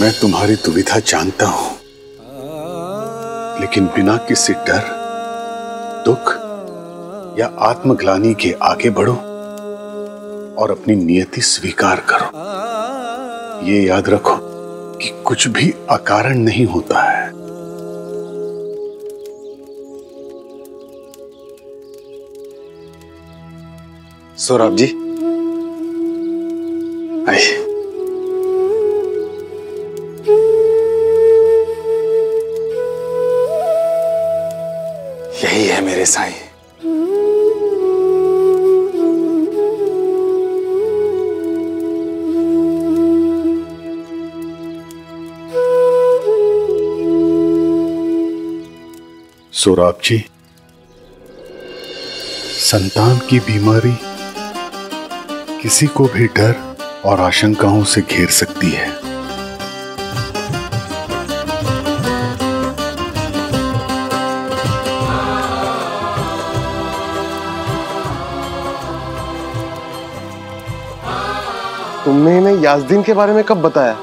मैं तुम्हारी दुविधा जानता हूं, लेकिन बिना किसी डर, दुख या आत्मग्लानि के आगे बढ़ो और अपनी नियति स्वीकार करो। ये याद रखो कि कुछ भी अकारण नहीं होता है। सोराब जी, आइए। यही है मेरे साईं। सोराब जी, संतान की बीमारी किसी को भी डर और आशंकाओं से घेर सकती है। तुमने इन्हें याज़दीन के बारे में कब बताया?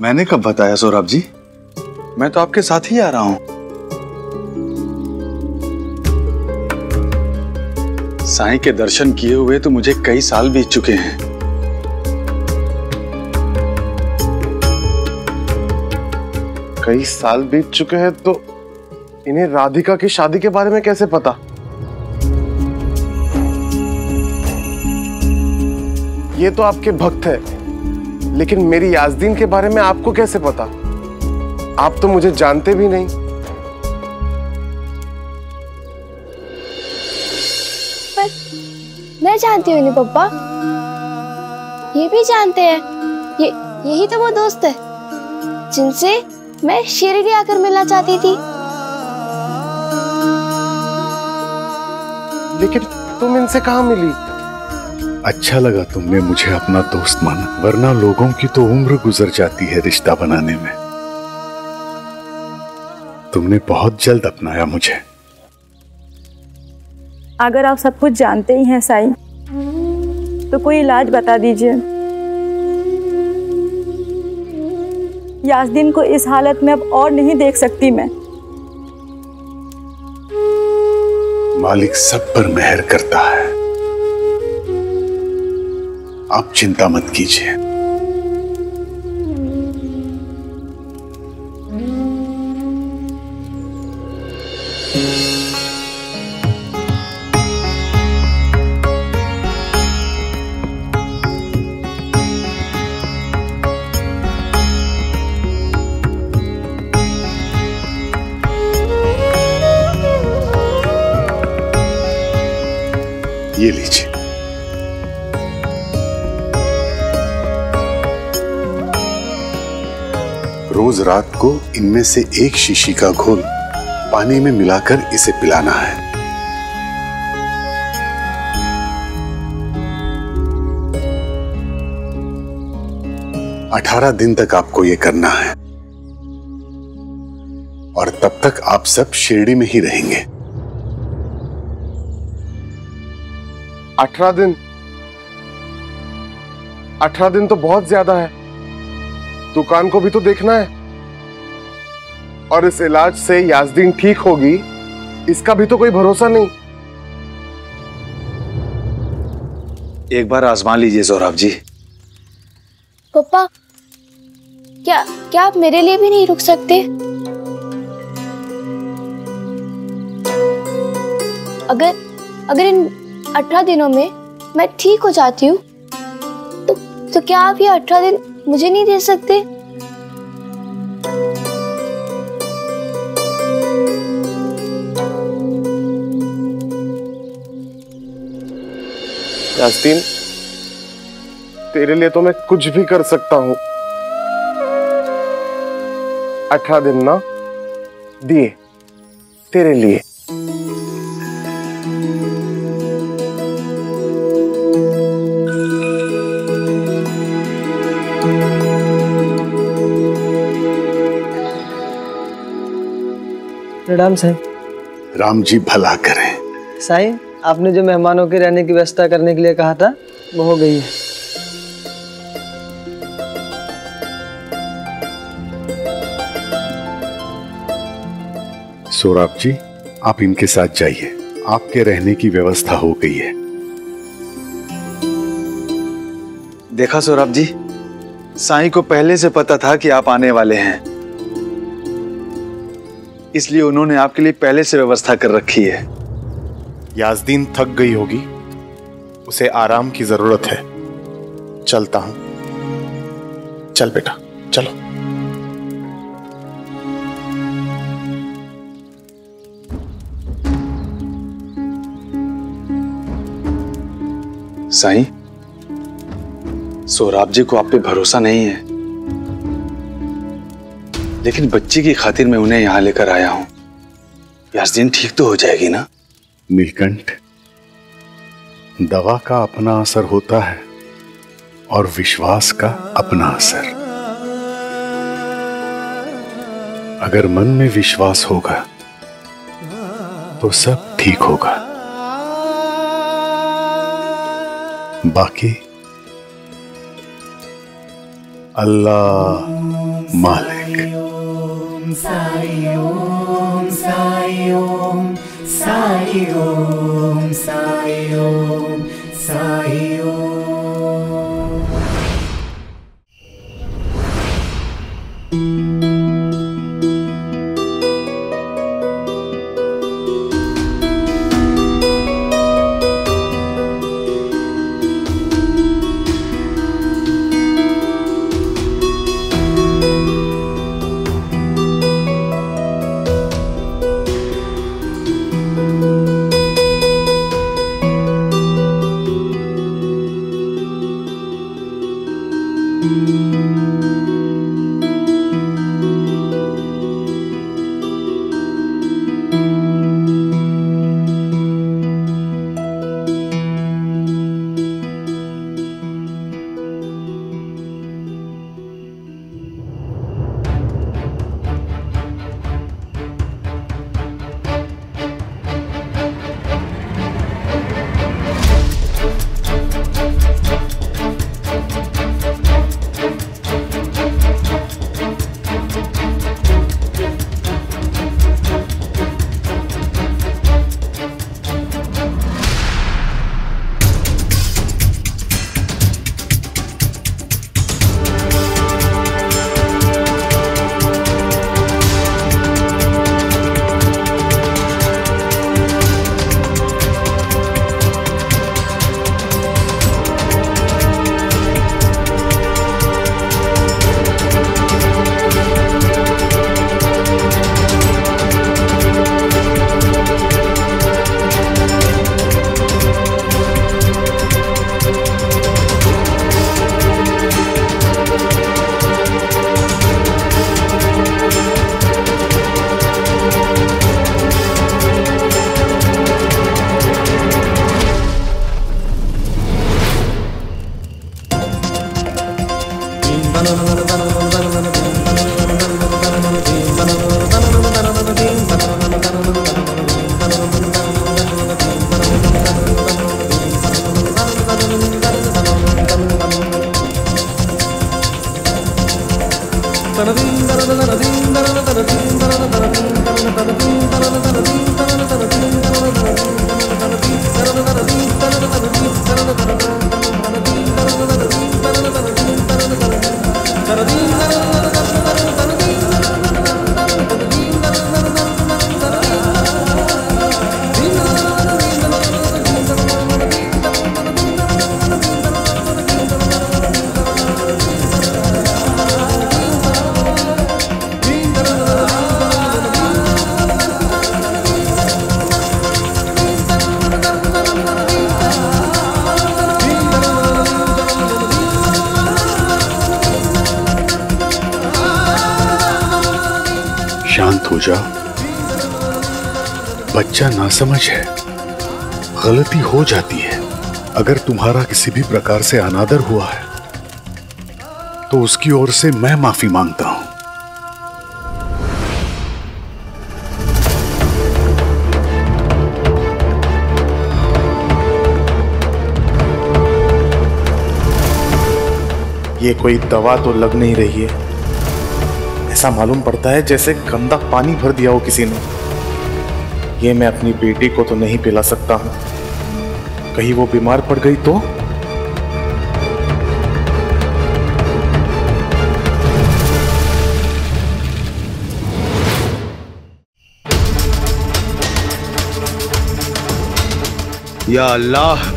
मैंने कब बताया सोराब जी? मैं तो आपके साथ ही आ रहा हूं। साईं के दर्शन किए हुए तो मुझे कई साल बीत चुके हैं। कई साल बीत चुके हैं तो इन्हें राधिका की शादी के बारे में कैसे पता? ये तो आपके भक्त है, लेकिन मेरी याज़दीन के बारे में आपको कैसे पता? आप तो मुझे जानते भी नहीं। मैं जानती हूँ इन्हें पप्पा। ये भी जानते हैं। यही तो वो दोस्त है जिनसे मैं शिरडी आकर मिलना चाहती थी। लेकिन तुम इनसे कहाँ मिली? अच्छा लगा तुमने मुझे अपना दोस्त माना, वरना लोगों की तो उम्र गुजर जाती है रिश्ता बनाने में। तुमने बहुत जल्द अपनाया मुझे। अगर आप सब कुछ जानते ही हैं साईं, तो कोई इलाज बता दीजिए। याज़दीन को इस हालत में अब और नहीं देख सकती मैं। मालिक सब पर मेहर करता है, आप चिंता मत कीजिए। ये लीजिए। रोज रात को इनमें से एक शीशी का घोल पानी में मिलाकर इसे पिलाना है। अठारह दिन तक आपको ये करना है और तब तक आप सब शिरडी में ही रहेंगे। 18 दिन? 18 दिन तो बहुत ज्यादा है। दुकान को भी तो देखना है, और इस इलाज से याज़दीन ठीक होगी इसका भी तो कोई भरोसा नहीं। एक बार आजमा लीजिए सोराब जी। पापा, क्या आप मेरे लिए भी नहीं रुक सकते? अगर इन 18 दिनों में मैं ठीक हो जाती हूँ तो क्या आप ये 18 दिन मुझे नहीं दे सकते? याज़दीन, तेरे लिए तो मैं कुछ भी कर सकता हूँ। 18 दिन ना दिए तेरे लिए। प्रणाम साईं। राम जी भला करें। साईं, आपने जो मेहमानों के रहने की व्यवस्था करने के लिए कहा था वो हो गई है। सोराब जी, आप इनके साथ जाइए, आपके रहने की व्यवस्था हो गई है। देखा सोराब जी, साईं को पहले से पता था कि आप आने वाले हैं, इसलिए उन्होंने आपके लिए पहले से व्यवस्था कर रखी है। याज़दीन थक गई होगी, उसे आराम की जरूरत है। चलता हूं। चल बेटा, चलो। साईं, सोराब जी को आप पे भरोसा नहीं है, लेकिन बच्ची की खातिर मैं उन्हें यहां लेकर आया हूं। याज़दीन ठीक तो हो जाएगी ना? नीलकंठ, दवा का अपना असर होता है और विश्वास का अपना असर। अगर मन में विश्वास होगा तो सब ठीक होगा। बाकी अल्लाह मालिक। ओम साई ओम साई ओम साई ओम साई ओम साई ओम। बच्चा ना समझ है, गलती हो जाती है। अगर तुम्हारा किसी भी प्रकार से अनादर हुआ है तो उसकी ओर से मैं माफी मांगता हूं। ये कोई दवा तो लग नहीं रही है, ऐसा मालूम पड़ता है जैसे गंदा पानी भर दिया हो किसी ने। ये मैं अपनी बेटी को तो नहीं पिला सकता हूँ, कहीं वो बीमार पड़ गई तो। या अल्लाह,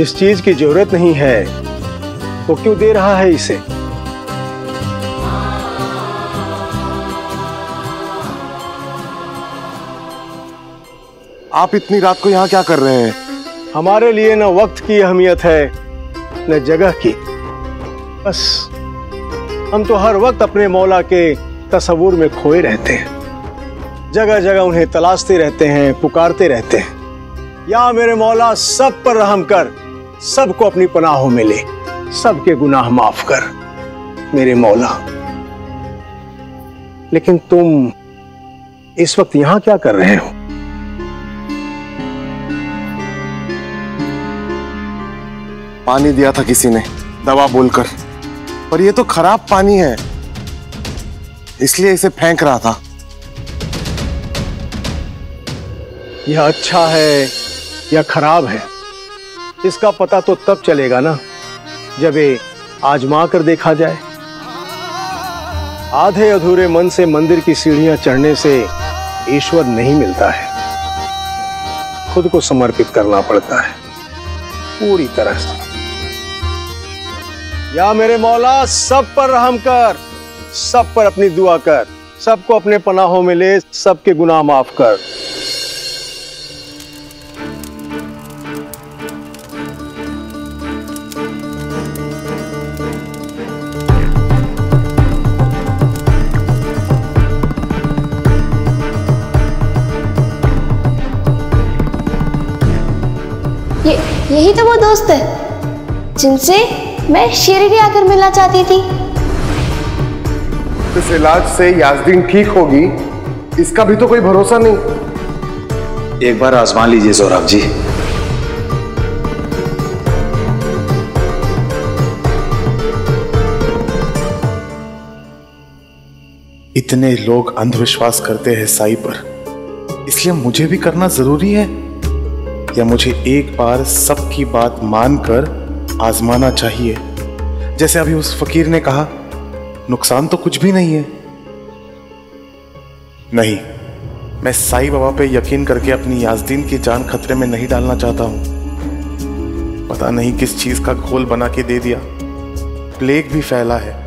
जिस चीज की जरूरत नहीं है वो क्यों दे रहा है इसे? आप इतनी रात को यहाँ क्या कर रहे हैं? हमारे लिए न वक्त की अहमियत है न जगह की, बस हम तो हर वक्त अपने मौला के तसव्वुर में खोए रहते हैं, जगह जगह उन्हें तलाशते रहते हैं, पुकारते रहते हैं। या मेरे मौला, सब पर रहम कर, सबको अपनी पनाहों में ले, सबके गुनाह माफ कर मेरे मौला। लेकिन तुम इस वक्त यहां क्या कर रहे हो? पानी दिया था किसी ने दवा बोलकर, पर यह तो खराब पानी है, इसलिए इसे फेंक रहा था। यह अच्छा है या खराब है इसका पता तो तब चलेगा ना जब ये आजमा कर देखा जाए। आधे अधूरे मन से मंदिर की सीढ़ियां चढ़ने से ईश्वर नहीं मिलता है, खुद को समर्पित करना पड़ता है पूरी तरह से। या मेरे मौला, सब पर रहम कर, सब पर अपनी दुआ कर, सबको अपने पनाहों में ले, सबके गुनाह माफ कर। यही तो वो दोस्त है जिनसे मैं शिरडी आकर मिलना चाहती थी। इस इलाज से याज़दीन ठीक होगी इसका भी तो कोई भरोसा नहीं। एक बार आजमा लीजिए सोराबजी। इतने लोग अंधविश्वास करते हैं साई पर, इसलिए मुझे भी करना जरूरी है या मुझे एक बार सबकी बात मानकर आजमाना चाहिए? जैसे अभी उस फकीर ने कहा, नुकसान तो कुछ भी नहीं है। नहीं, मैं साईं बाबा पे यकीन करके अपनी याज़दीन की जान खतरे में नहीं डालना चाहता हूं। पता नहीं किस चीज का घोल बना के दे दिया, प्लेग भी फैला है।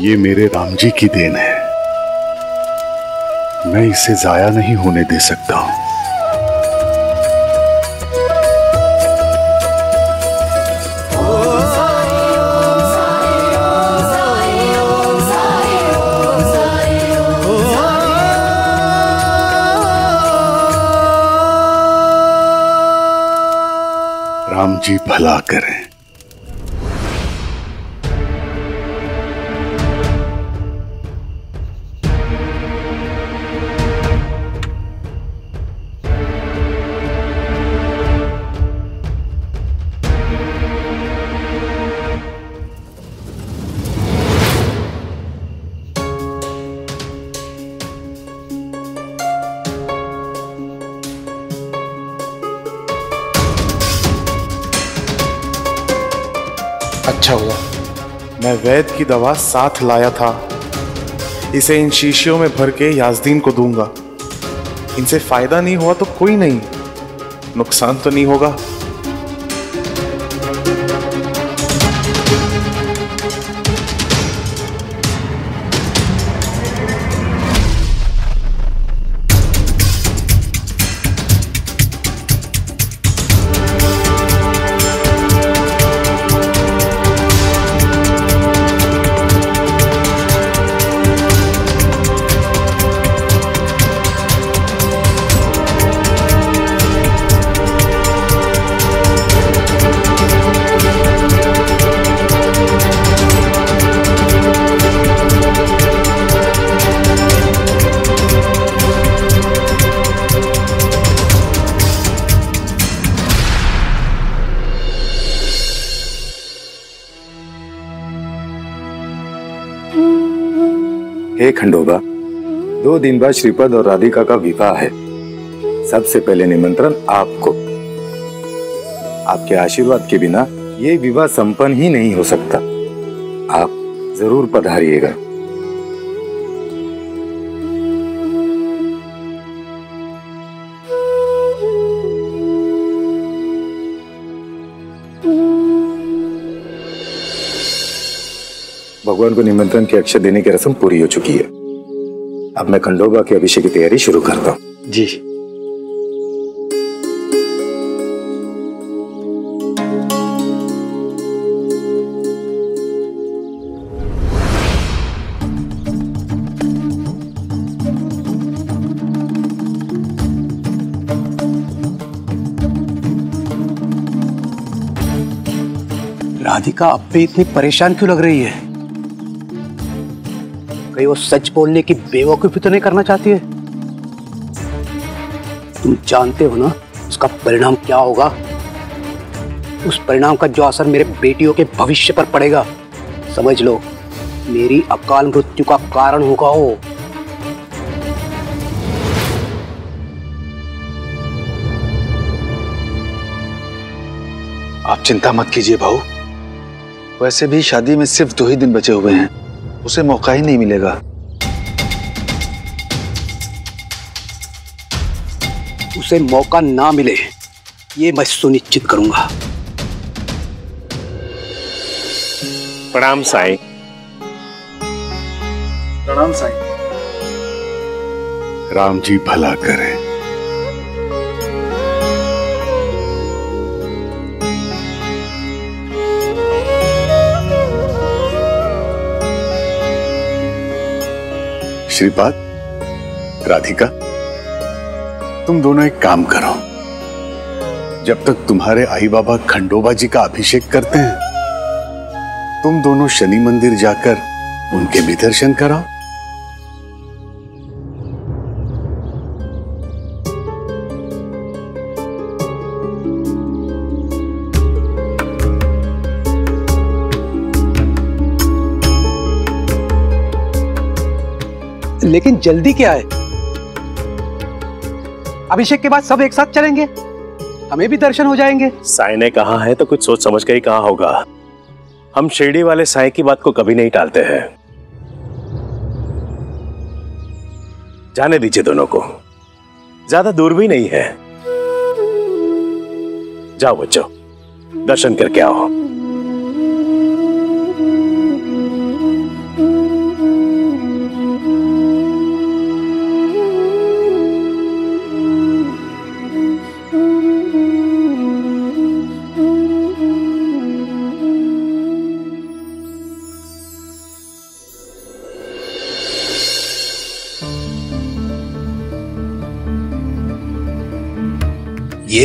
ये मेरे राम जी की देन है। मैं इसे जाया नहीं होने दे सकता हूं। राम जी भला करें। अच्छा हुआ मैं वैद की दवा साथ लाया था। इसे इन शीशियों में भर के याज़दीन को दूंगा। इनसे फायदा नहीं हुआ तो कोई नहीं, नुकसान तो नहीं होगा। हे खंडोबा, 2 दिन बाद श्रीपद और राधिका का विवाह है। सबसे पहले निमंत्रण आपको। आपके आशीर्वाद के बिना ये विवाह संपन्न ही नहीं हो सकता। आप जरूर पधारिएगा। भगवान को निमंत्रण की अक्षय देने की रस्म पूरी हो चुकी है। अब मैं खंडोबा के अभिषेक की तैयारी शुरू करता हूँ। जी राधिका, अब भी इतनी परेशान क्यों लग रही है? वो सच बोलने की बेवकूफी तो नहीं करना चाहती है? तुम जानते हो ना उसका परिणाम क्या होगा? उस परिणाम का जो असर मेरे बेटियों के भविष्य पर पड़ेगा, समझ लो मेरी अकाल मृत्यु का कारण होगा वो। आप चिंता मत कीजिए भाऊ। वैसे भी शादी में सिर्फ 2 ही दिन बचे हुए हैं, उसे मौका ही नहीं मिलेगा। उसे मौका ना मिले ये मैं सुनिश्चित करूंगा। प्रणाम साईं। प्रणाम साईं। राम जी भला करें। श्रीपाद, राधिका, तुम दोनों एक काम करो। जब तक तुम्हारे आई बाबा खंडोबा जी का अभिषेक करते हैं, तुम दोनों शनि मंदिर जाकर उनके भी दर्शन कराओ। लेकिन जल्दी क्या है? अभिषेक के बाद सब एक साथ चलेंगे, हमें भी दर्शन हो जाएंगे। साईं ने कहा है तो कुछ सोच समझ कर ही कहा होगा। हम शिरडी वाले साईं की बात को कभी नहीं टालते हैं। जाने दीजिए दोनों को, ज्यादा दूर भी नहीं है। जाओ बच्चों, दर्शन करके आओ।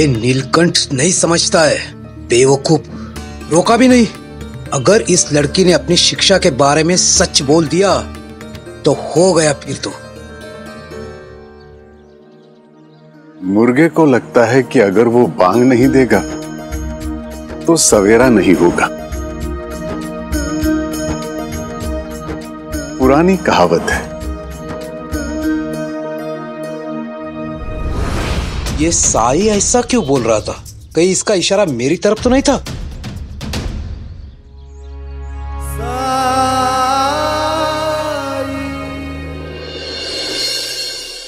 ये नीलकंठ नहीं समझता है, बेवकूफ। रोका भी नहीं। अगर इस लड़की ने अपनी शिक्षा के बारे में सच बोल दिया तो हो गया फिर तो। मुर्गे को लगता है कि अगर वो बांग नहीं देगा तो सवेरा नहीं होगा। पुरानी कहावत है। ये साई ऐसा क्यों बोल रहा था? कहीं इसका इशारा मेरी तरफ तो नहीं था?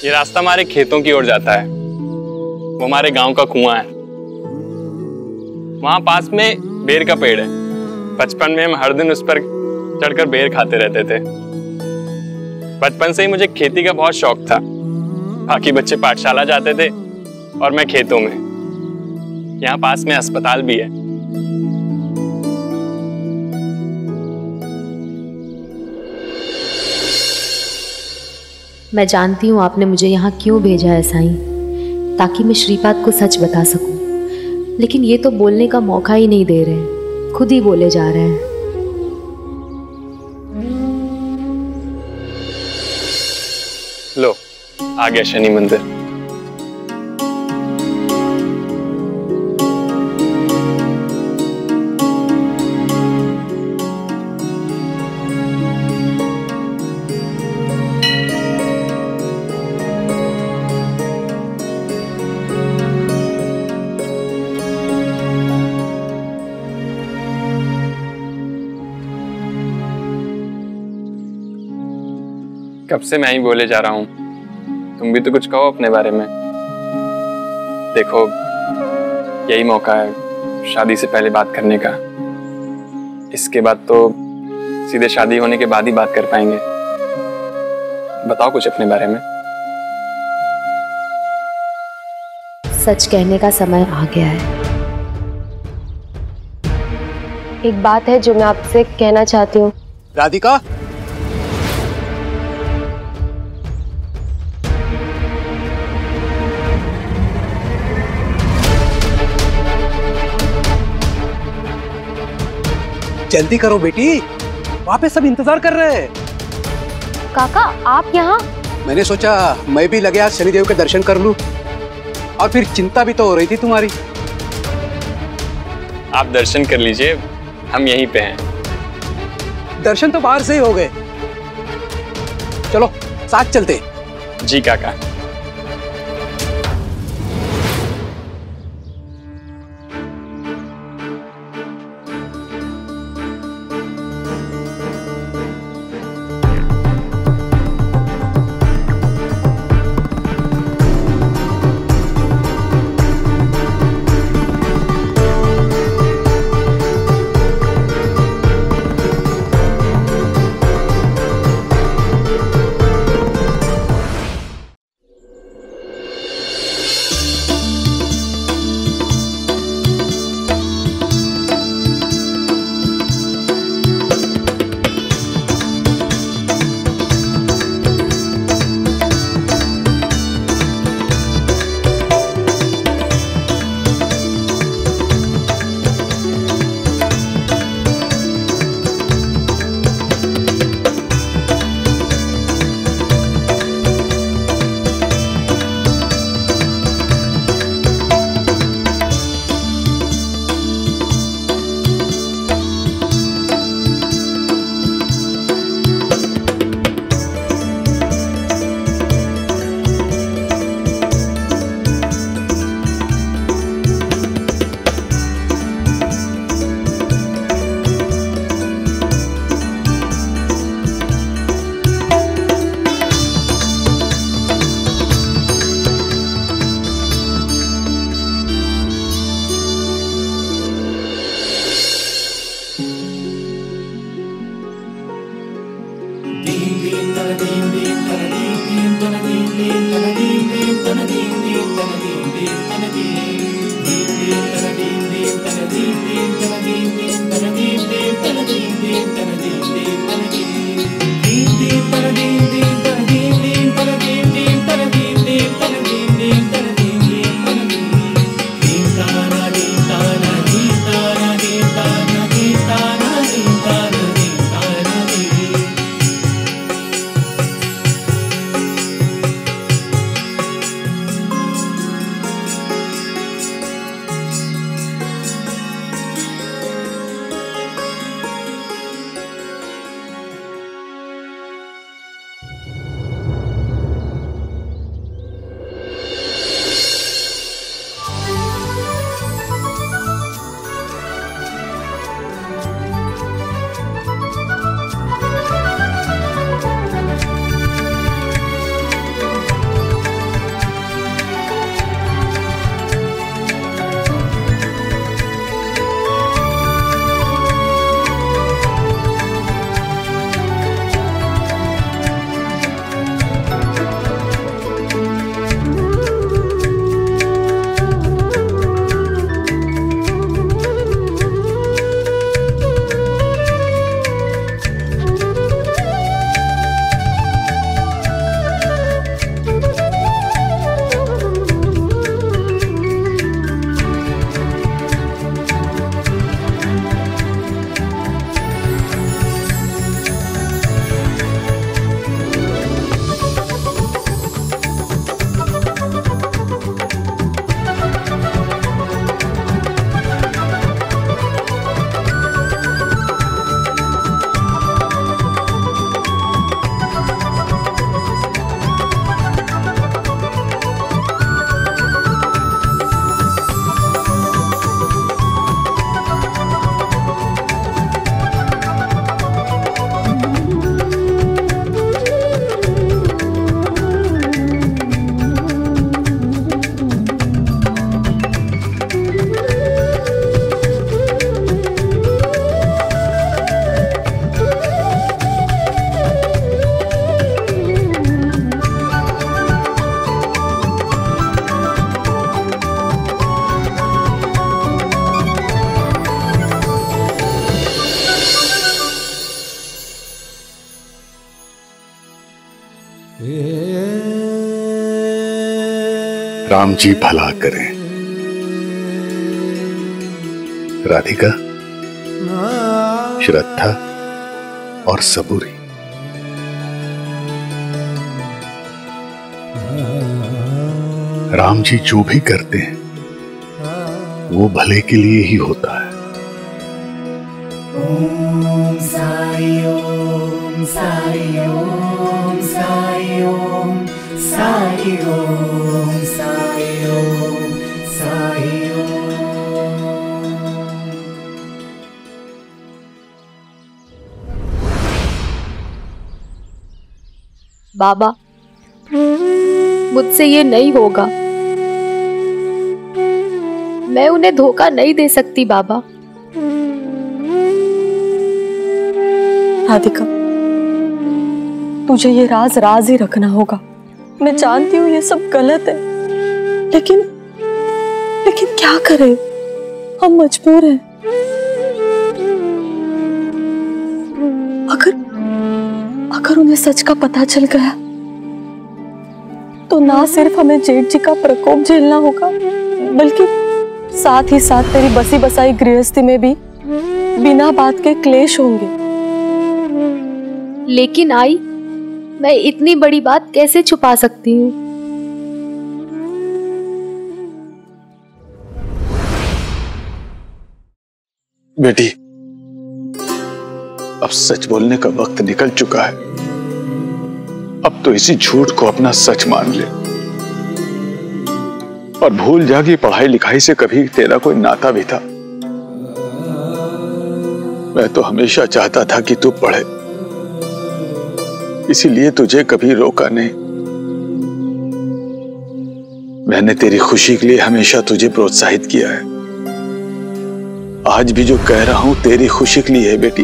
ये रास्ता हमारे खेतों की ओर जाता है। वो हमारे गांव का कुआं है। वहां पास में बेर का पेड़ है। बचपन में हम हर दिन उस पर चढ़कर बेर खाते रहते थे। बचपन से ही मुझे खेती का बहुत शौक था। बाकी बच्चे पाठशाला जाते थे और मैं खेतों में। यहाँ पास में अस्पताल भी है। मैं जानती हूँ आपने मुझे यहाँ क्यों भेजा है साईं, ताकि मैं श्रीपाद को सच बता सकूं। लेकिन ये तो बोलने का मौका ही नहीं दे रहे, खुद ही बोले जा रहे हैं। लो, आ गया शनि मंदिर। कब से मैं ही बोले जा रहा हूँ, तुम भी तो कुछ कहो अपने बारे में। देखो, यही मौका है शादी से पहले बात करने का। इसके बाद तो सीधे शादी होने के बाद ही बात कर पाएंगे। बताओ कुछ अपने बारे में। सच कहने का समय आ गया है। एक बात है जो मैं आपसे कहना चाहती हूँ। राधिका, जल्दी करो बेटी, वहाँ पे सब इंतजार कर रहे हैं। काका, आप यहाँ? मैंने सोचा मैं भी लगे आज शनिदेव के दर्शन कर लूँ। और फिर चिंता भी तो हो रही थी तुम्हारी। आप दर्शन कर लीजिए, हम यहीं पे हैं। दर्शन तो बाहर से ही हो गए। चलो साथ चलते। जी काका। राम जी भला करें। राधिका, श्रद्धा और सबूरी, राम जी जो भी करते हैं वो भले के लिए ही होता है। ओम साई ओम साई ओम साई ओम साई ओम साई ओम साई ओम। बाबा, मुझसे ये नहीं होगा, मैं उन्हें धोखा नहीं दे सकती। बाबा, राधिका, तुझे ये राज राज ही रखना होगा। मैं जानती हूँ ये सब गलत है, लेकिन क्या करें, हम मजबूर हैं। अगर उन्हें सच का पता चल गया तो ना सिर्फ हमें जेठ जी का प्रकोप झेलना होगा, बल्कि साथ ही साथ तेरी बसी बसाई गृहस्थी में भी बिना बात के क्लेश होंगे। लेकिन आई, मैं इतनी बड़ी बात कैसे छुपा सकती हूँ? बेटी, अब सच बोलने का वक्त निकल चुका है। अब तो इसी झूठ को अपना सच मान ले और भूल जा कि पढ़ाई लिखाई से कभी तेरा कोई नाता भी था। मैं तो हमेशा चाहता था कि तू पढ़े, इसीलिए तुझे कभी रोका नहीं। मैंने तेरी खुशी के लिए हमेशा तुझे प्रोत्साहित किया है। आज भी जो कह रहा हूं तेरी खुशी के लिए है बेटी।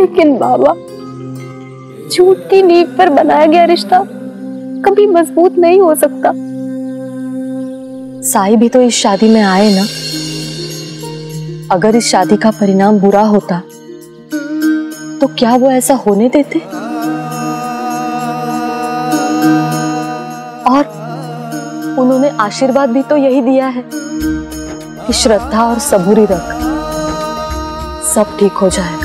लेकिन बाबा, झूठ की नींव पर बनाया गया रिश्ता कभी मजबूत नहीं हो सकता। साई भी तो इस शादी में आए ना, अगर इस शादी का परिणाम बुरा होता तो क्या वो ऐसा होने देते? और उन्होंने आशीर्वाद भी तो यही दिया है कि श्रद्धा और सबूरी रख, सब ठीक हो जाएगा।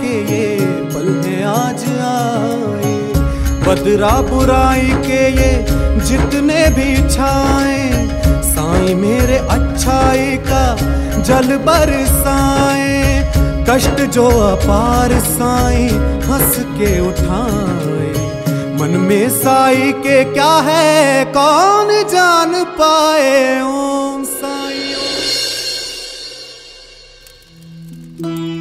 के ये पल में आज आए, बदरा बुराई के ये जितने भी छाए, साईं मेरे अच्छाई का जल बरसाए, कष्ट जो अपार साईं हंस के उठाए, मन में साईं के क्या है कौन जान पाए। ओम साईं ओम।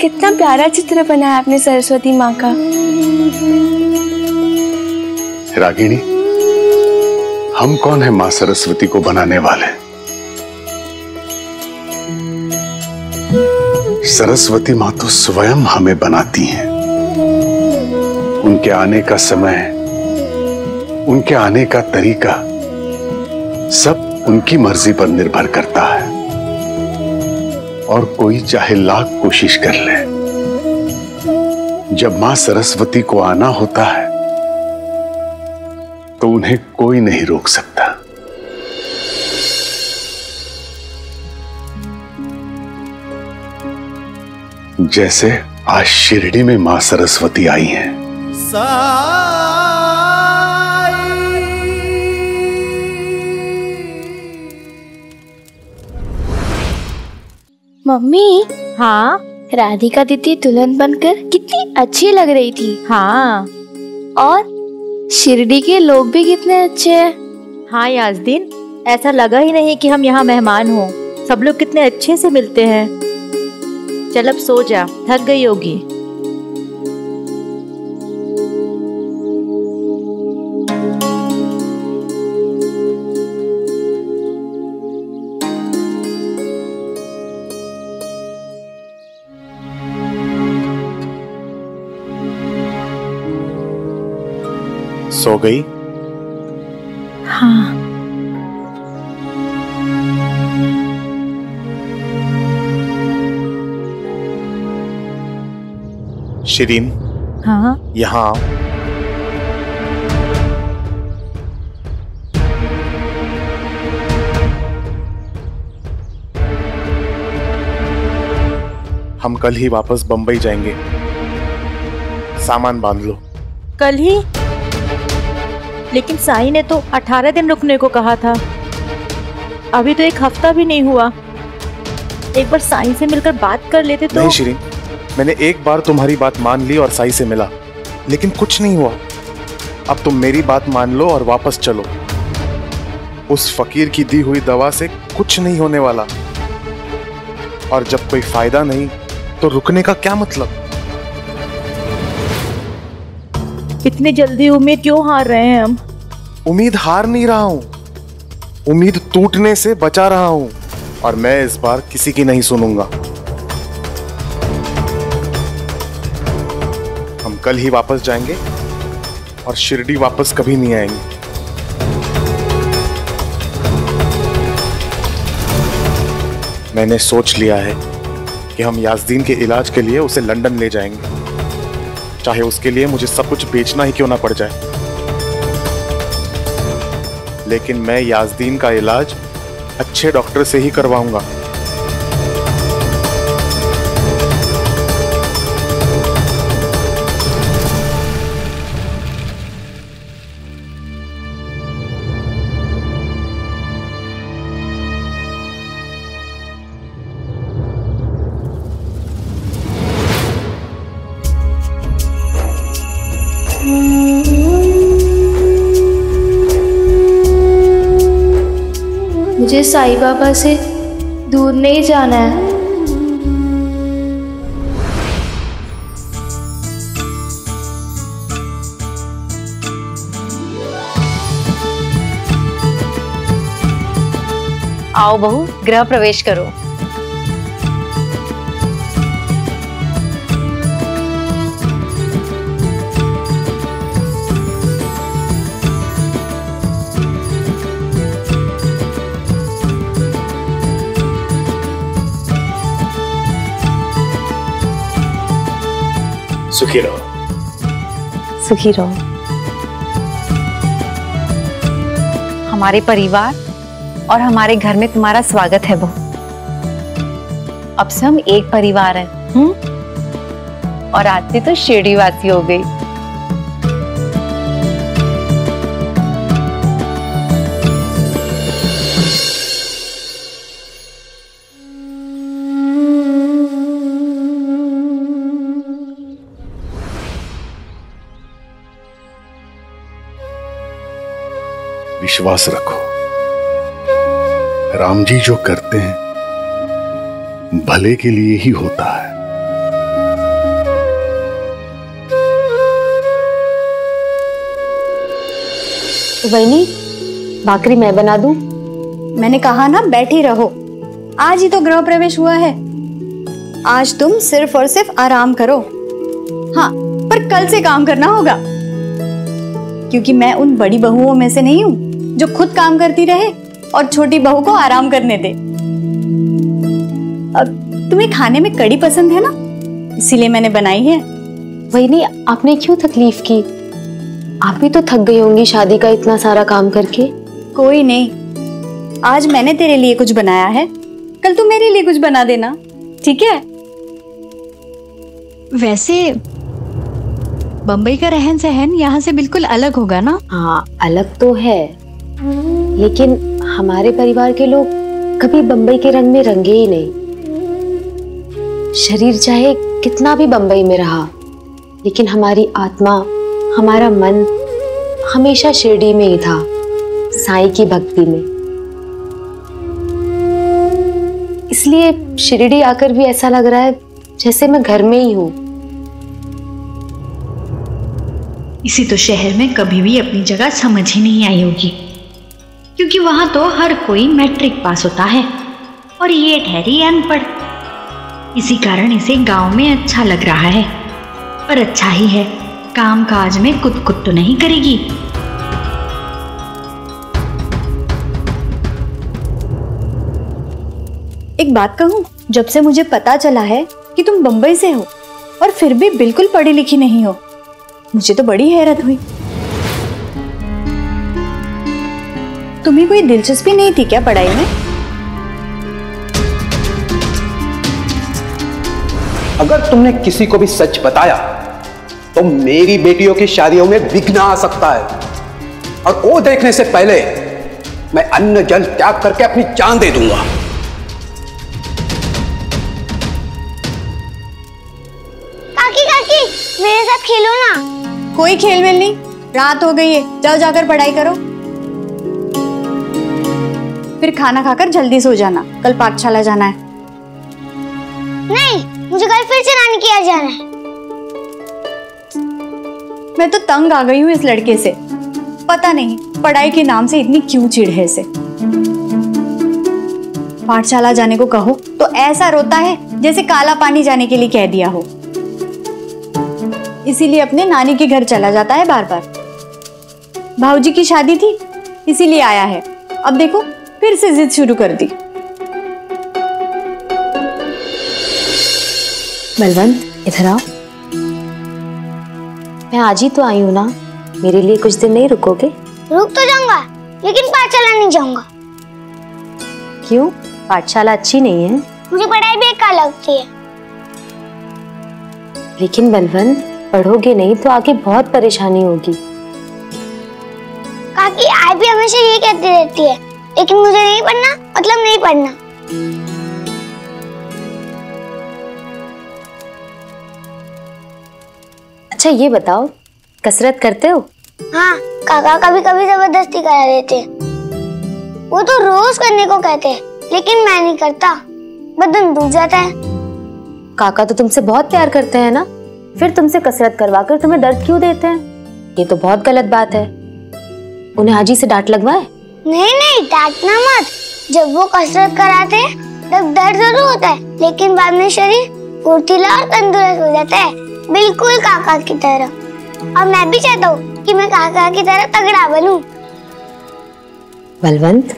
कितना प्यारा चित्र बनाया आपने सरस्वती माँ का। रागिनी, हम कौन है माँ सरस्वती को बनाने वाले? सरस्वती माँ तो स्वयं हमें बनाती हैं। उनके आने का समय, उनके आने का तरीका सब उनकी मर्जी पर निर्भर करता है, और कोई चाहे लाख कोशिश कर ले, जब मां सरस्वती को आना होता है तो उन्हें कोई नहीं रोक सकता। जैसे आज शिरडी में मां सरस्वती आई हैं। साई मम्मी, हाँ राधिका दीदी दुल्हन बनकर कितनी अच्छी लग रही थी। हाँ, और शिरडी के लोग भी कितने अच्छे हैं। हाँ याज़दीन, ऐसा लगा ही नहीं कि हम यहाँ मेहमान हों। सब लोग कितने अच्छे से मिलते हैं। चल अब सो जा, थक गई होगी। सो गई? हाँ। शिरीन, हाँ यहाँ आओ। हम कल ही वापस बंबई जाएंगे। सामान बांध लो। कल ही? लेकिन साई ने तो 18 दिन रुकने को कहा था। अभी तो एक हफ्ता भी नहीं हुआ। एक बार साई से मिलकर बात कर लेते तो। नहीं शिरीन, मैंने एक बार तुम्हारी बात मान ली और साई से मिला, लेकिन कुछ नहीं हुआ। अब तुम मेरी बात मान लो और वापस चलो। उस फकीर की दी हुई दवा से कुछ नहीं होने वाला, और जब कोई फायदा नहीं तो रुकने का क्या मतलब। इतनी जल्दी उम्मीद क्यों हार रहे हैं हम? उम्मीद हार नहीं रहा हूँ, उम्मीद टूटने से बचा रहा हूँ, और मैं इस बार किसी की नहीं सुनूंगा। हम कल ही वापस जाएंगे और शिरडी वापस कभी नहीं आएंगे। मैंने सोच लिया है कि हम याज़दीन के इलाज के लिए उसे लंदन ले जाएंगे, चाहे उसके लिए मुझे सब कुछ बेचना ही क्यों ना पड़ जाए। लेकिन मैं याज़दीन का इलाज अच्छे डॉक्टर से ही करवाऊंगा। मुझे साई बाबा से दूर नहीं जाना है। आओ बहू, गृह प्रवेश करो। सुखी रहो। सुखी रहो। हमारे परिवार और हमारे घर में तुम्हारा स्वागत है बहू। अब से हम एक परिवार हैं। और आज से तो शिरडी वासी हो गई। विश्वास रखो, राम जी जो करते हैं भले के लिए ही होता है। वैनी, भाकरी मैं बना दूं? मैंने कहा ना बैठी रहो। आज ही तो गृह प्रवेश हुआ है। आज तुम सिर्फ और सिर्फ आराम करो। हाँ, पर कल से काम करना होगा, क्योंकि मैं उन बड़ी बहुओं में से नहीं हूँ जो खुद काम करती रहे और छोटी बहू को आराम करने दे। अब तुम्हें खाने में कड़ी पसंद है ना, इसीलिए मैंने बनाई है। वही नहीं, आपने क्यों तकलीफ की? आप भी तो थक गई होंगी शादी का इतना सारा काम करके। कोई नहीं, आज मैंने तेरे लिए कुछ बनाया है, कल तू मेरे लिए कुछ बना देना, ठीक है? वैसे बंबई का रहन सहन यहाँ से बिल्कुल अलग होगा ना? हाँ, अलग तो है, लेकिन हमारे परिवार के लोग कभी बंबई के रंग में रंगे ही नहीं। शरीर चाहे कितना भी बंबई में रहा, लेकिन हमारी आत्मा, हमारा मन हमेशा शिरडी में ही था, साईं की भक्ति में। इसलिए शिरडी आकर भी ऐसा लग रहा है जैसे मैं घर में ही हूँ। इसी तो शहर में कभी भी अपनी जगह समझ ही नहीं आई होगी, क्योंकि वहां तो हर कोई मैट्रिक पास होता है और ये ठहरी अनपढ़। इसी कारण इसे गांव में अच्छा लग रहा है, पर अच्छा ही है, काम काज में कुद कुद तो नहीं करेगी। एक बात कहूँ, जब से मुझे पता चला है कि तुम बंबई से हो और फिर भी बिल्कुल पढ़ी लिखी नहीं हो, मुझे तो बड़ी हैरत हुई। तुम्हें कोई दिलचस्पी नहीं थी क्या पढ़ाई में? अगर तुमने किसी को भी सच बताया तो मेरी बेटियों की शादियों में विघ्न आ सकता है, और वो देखने से पहले मैं अन्न जल त्याग करके अपनी जान दे दूंगा। मेरे साथ खेलो ना। कोई खेल वेल नहीं, रात हो गई है, जाओ जाकर पढ़ाई करो, फिर खाना खाकर जल्दी सो जाना, कल पाठशाला जाना है। नहीं, मुझे कल फिर से नानी के यहाँ जाना है। मैं तो तंग आ गई हूँ इस लड़के से, पता नहीं पढ़ाई के नाम से इतनी क्यों चिढ़ है इसे। पाठशाला जाने को कहो तो ऐसा रोता है जैसे काला पानी जाने के लिए कह दिया हो, इसीलिए अपने नानी के घर चला जाता है बार बार। भाऊजी की शादी थी इसीलिए आया है, अब देखो फिर से जिद शुरू कर दी। बलवंत इधर आओ। मैं आज ही तो आई हूँ ना, मेरे लिए कुछ दिन नहीं रुकोगे? रुक तो जाऊंगा, लेकिन पाठशाला नहीं जाऊंगा। क्यों? पाठशाला अच्छी नहीं है? मुझे पढ़ाई बेकार लगती है। लेकिन बलवंत, पढ़ोगे नहीं तो आगे बहुत परेशानी होगी। काकी आप भी हमेशा ये कहती रहती है, लेकिन मुझे नहीं पढ़ना मतलब नहीं पढ़ना। अच्छा ये बताओ, कसरत करते हो? हाँ, काका कभी कभी जबरदस्ती करा देते, वो तो रोज करने को कहते हैं, लेकिन मैं नहीं करता, बदन दुख जाता है। काका तो तुमसे बहुत प्यार करते हैं ना, फिर तुमसे कसरत करवाकर तुम्हें दर्द क्यों देते हैं? ये तो बहुत गलत बात है। उन्हें हाजी से डांट लगवाए? नहीं नहीं, डांटना मत। जब वो कसरत कराते हैं तब दर्द जरूर होता है, लेकिन बाद में शरीर फुर्तीला और तंदुरुस्त हो जाता है, बिल्कुल काका की तरह। और मैं भी चाहता हूँ कि मैं काका की तरह तगड़ा बनूं। बलवंत,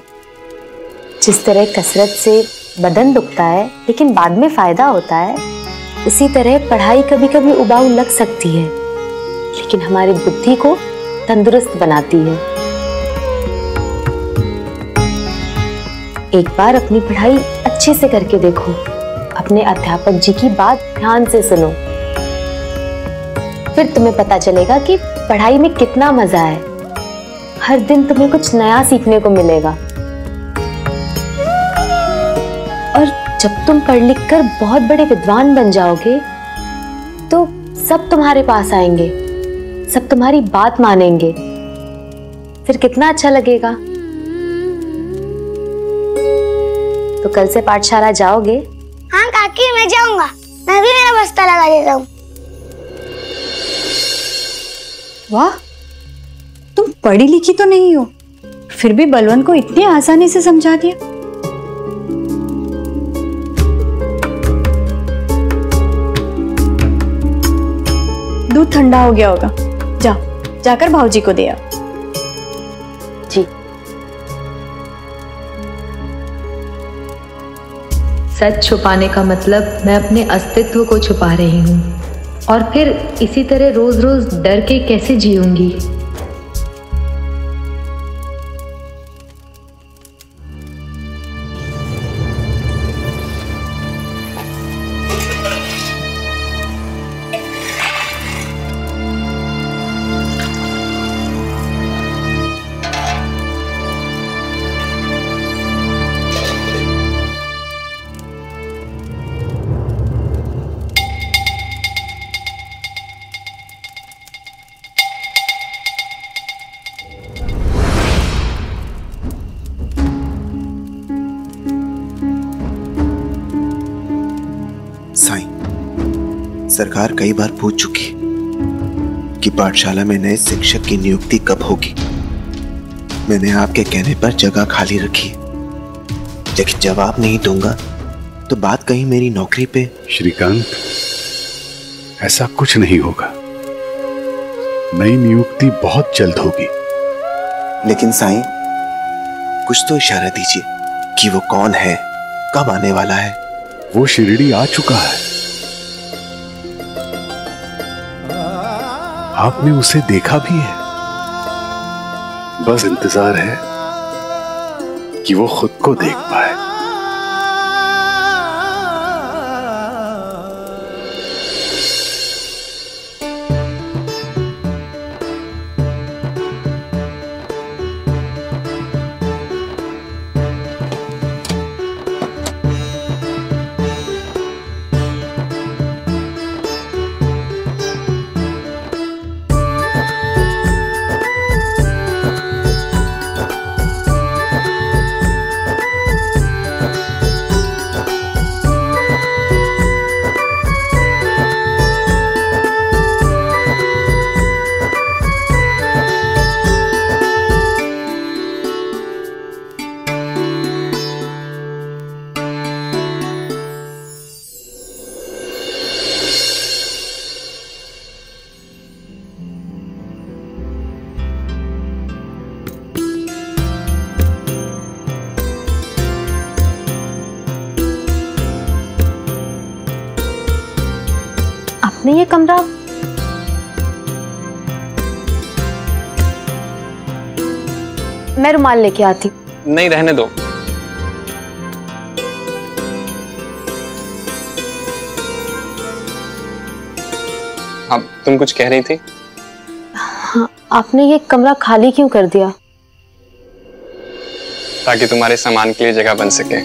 जिस तरह कसरत से बदन दुखता है लेकिन बाद में फायदा होता है, उसी तरह पढ़ाई कभी कभी उबाऊ लग सकती है, लेकिन हमारी बुद्धि को तंदुरुस्त बनाती है। एक बार अपनी पढ़ाई अच्छे से करके देखो, अपने अध्यापक जी की बात ध्यान से सुनो, फिर तुम्हें पता चलेगा कि पढ़ाई में कितना मजा है। हर दिन तुम्हें कुछ नया सीखने को मिलेगा, और जब तुम पढ़ लिख कर बहुत बड़े विद्वान बन जाओगे तो सब तुम्हारे पास आएंगे, सब तुम्हारी बात मानेंगे, फिर कितना अच्छा लगेगा। तो कल से पाठशाला जाओगे? हाँ काकी, मैं जाऊंगा, मैं भी मेरा बस्ता लगा देता हूँ। वाह, तुम पढ़ी लिखी तो नहीं हो, फिर भी बलवंत को इतनी आसानी से समझा दिया। दूध ठंडा हो गया होगा, जाओ जाकर भाऊजी को दे आओ। जी। सच छुपाने का मतलब मैं अपने अस्तित्व को छुपा रही हूँ, और फिर इसी तरह रोज रोज डर के कैसे जीऊंगी। साईं, सरकार कई बार पूछ चुकी कि पाठशाला में नए शिक्षक की नियुक्ति कब होगी। मैंने आपके कहने पर जगह खाली रखी, लेकिन जवाब नहीं दूंगा तो बात कहीं मेरी नौकरी पे। श्रीकांत, ऐसा कुछ नहीं होगा। नई नियुक्ति बहुत जल्द होगी। लेकिन साईं, कुछ तो इशारा दीजिए कि वो कौन है, कब आने वाला है। वो शिरडी आ चुका है, आपने उसे देखा भी है। बस इंतजार है कि वो खुद को देख पाए। ये कमरा मैं रुमाल लेके आती। नहीं, रहने दो। अब तुम कुछ कह रही थी। हाँ, आपने ये कमरा खाली क्यों कर दिया? ताकि तुम्हारे सामान के लिए जगह बन सके।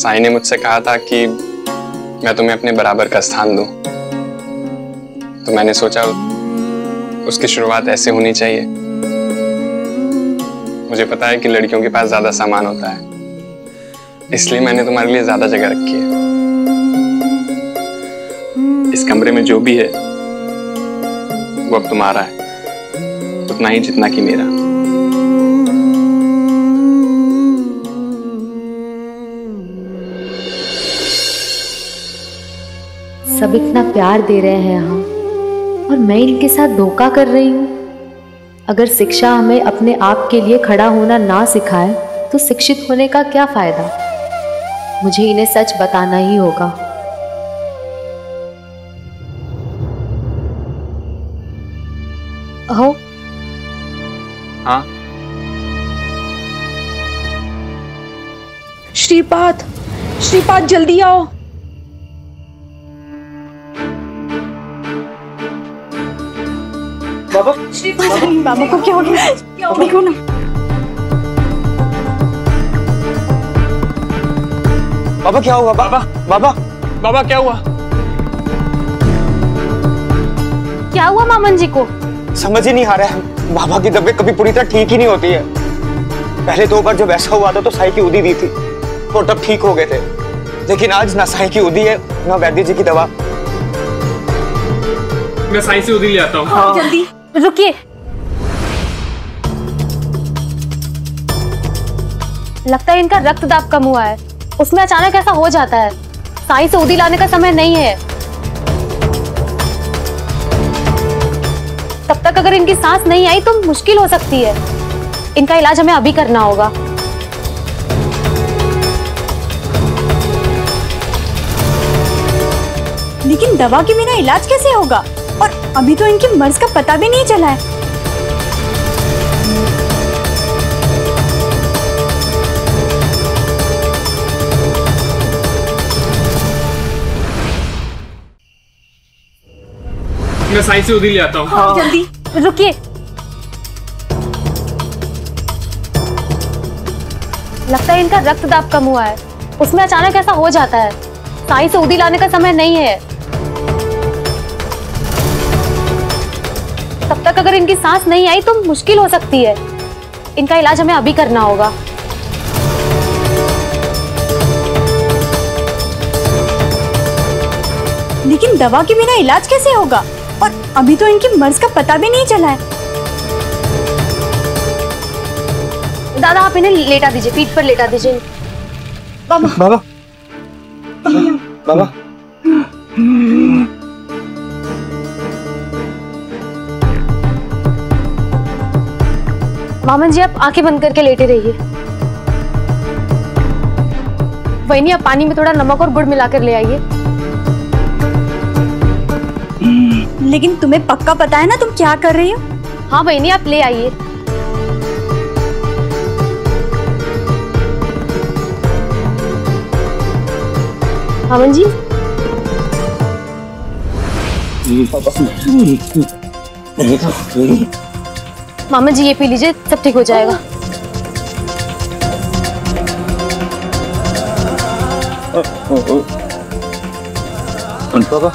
साईं ने मुझसे कहा था कि मैं तुम्हें अपने बराबर का स्थान दूं, तो मैंने सोचा उसकी शुरुआत ऐसे होनी चाहिए। मुझे पता है कि लड़कियों के पास ज्यादा सामान होता है, इसलिए मैंने तुम्हारे लिए ज्यादा जगह रखी है। इस कमरे में जो भी है वो अब तुम्हारा है, उतना ही जितना कि मेरा। सब इतना प्यार दे रहे हैं यहाँ, और मैं इनके साथ धोखा कर रही हूँ। अगर शिक्षा हमें अपने आप के लिए खड़ा होना ना सिखाए तो शिक्षित होने का क्या फायदा? मुझे इन्हें सच बताना ही होगा। अहो। हाँ? श्रीपाद, श्रीपाद जल्दी आओ। बाबा, बाबा को क्या हो गया? देखो ना बाबा, क्या हुआ? बाबा बाबा बाबा क्या हुआ? क्या हुआ मामन जी को? समझ ही नहीं आ रहा है। बाबा की तबीयत कभी पूरी तरह ठीक ही नहीं होती है। पहले दो बार जब ऐसा हुआ था तो साई की उदी दी थी और तब ठीक हो गए थे, लेकिन आज ना साई की उदी है ना वैद्य जी की दवा। मैं साई से उदी ले आता हूँ। हाँ। जल्दी रुकिए, लगता है इनका रक्त दाब कम हुआ है, उसमें अचानक ऐसा हो जाता है। साई से उदी लाने का समय नहीं है। तब तक अगर इनकी सांस नहीं आई तो मुश्किल हो सकती है। इनका इलाज हमें अभी करना होगा। लेकिन दवा के बिना इलाज कैसे होगा? और अभी तो इनकी मर्ज का पता भी नहीं चला है। मैं साई से उदी ले आता हूँ। हाँ। जल्दी रुकिए, लगता है इनका रक्त दाब कम हुआ है, उसमें अचानक ऐसा हो जाता है। साई से उदी लाने का समय नहीं है। तब तक अगर इनकी सांस नहीं आई तो मुश्किल हो सकती है। इनका इलाज हमें अभी करना होगा। लेकिन दवा के बिना इलाज कैसे होगा? और अभी तो इनकी मर्ज का पता भी नहीं चला है। दादा आप इन्हें लेटा दीजिए, पीठ पर लेटा दीजिए। बाबा बाबा बाबा मामन जी आप आंखें बंद करके लेटे रहिए। वही नहीं आप पानी में थोड़ा नमक और गुड़ मिलाकर ले आइए। लेकिन तुम्हें पक्का पता है ना तुम क्या कर रही हो? हाँ वही नहीं आप ले आइए। मामन जी मामन जी ये पी लीजिए सब ठीक हो जाएगा। बाबा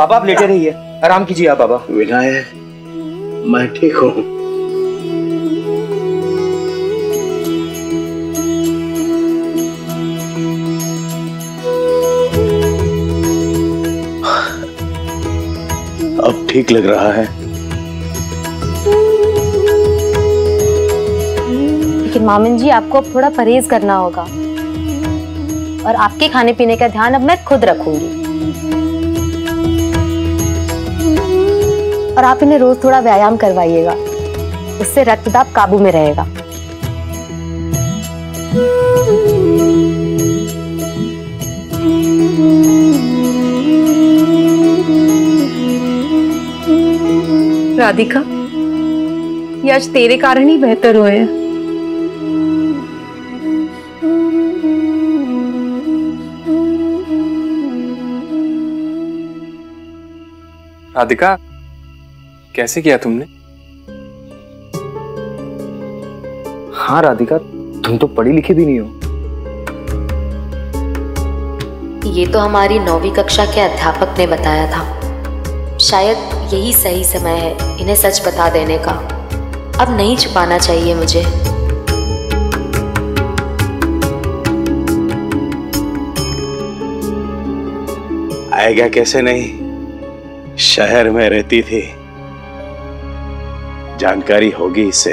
बाबा आप लेटे रहिए, आराम कीजिए आप। बाबा विनायक मैं ठीक हूँ। अब ठीक लग रहा है। लेकिन मामन जी आपको अब थोड़ा परहेज करना होगा और आपके खाने पीने का ध्यान अब मैं खुद रखूंगी। और आप इन्हें रोज थोड़ा व्यायाम करवाइएगा, उससे रक्तदाब काबू में रहेगा। राधिका ये आज तेरे कारण ही बेहतर हुए हैं। राधिका कैसे किया तुमने? हाँ राधिका तुम तो पढ़ी लिखी भी नहीं हो। ये तो हमारी 9वीं कक्षा के अध्यापक ने बताया था। शायद यही सही समय है इन्हें सच बता देने का। अब नहीं छुपाना चाहिए मुझे। आएगा कैसे नहीं, शहर में रहती थी, जानकारी होगी इससे।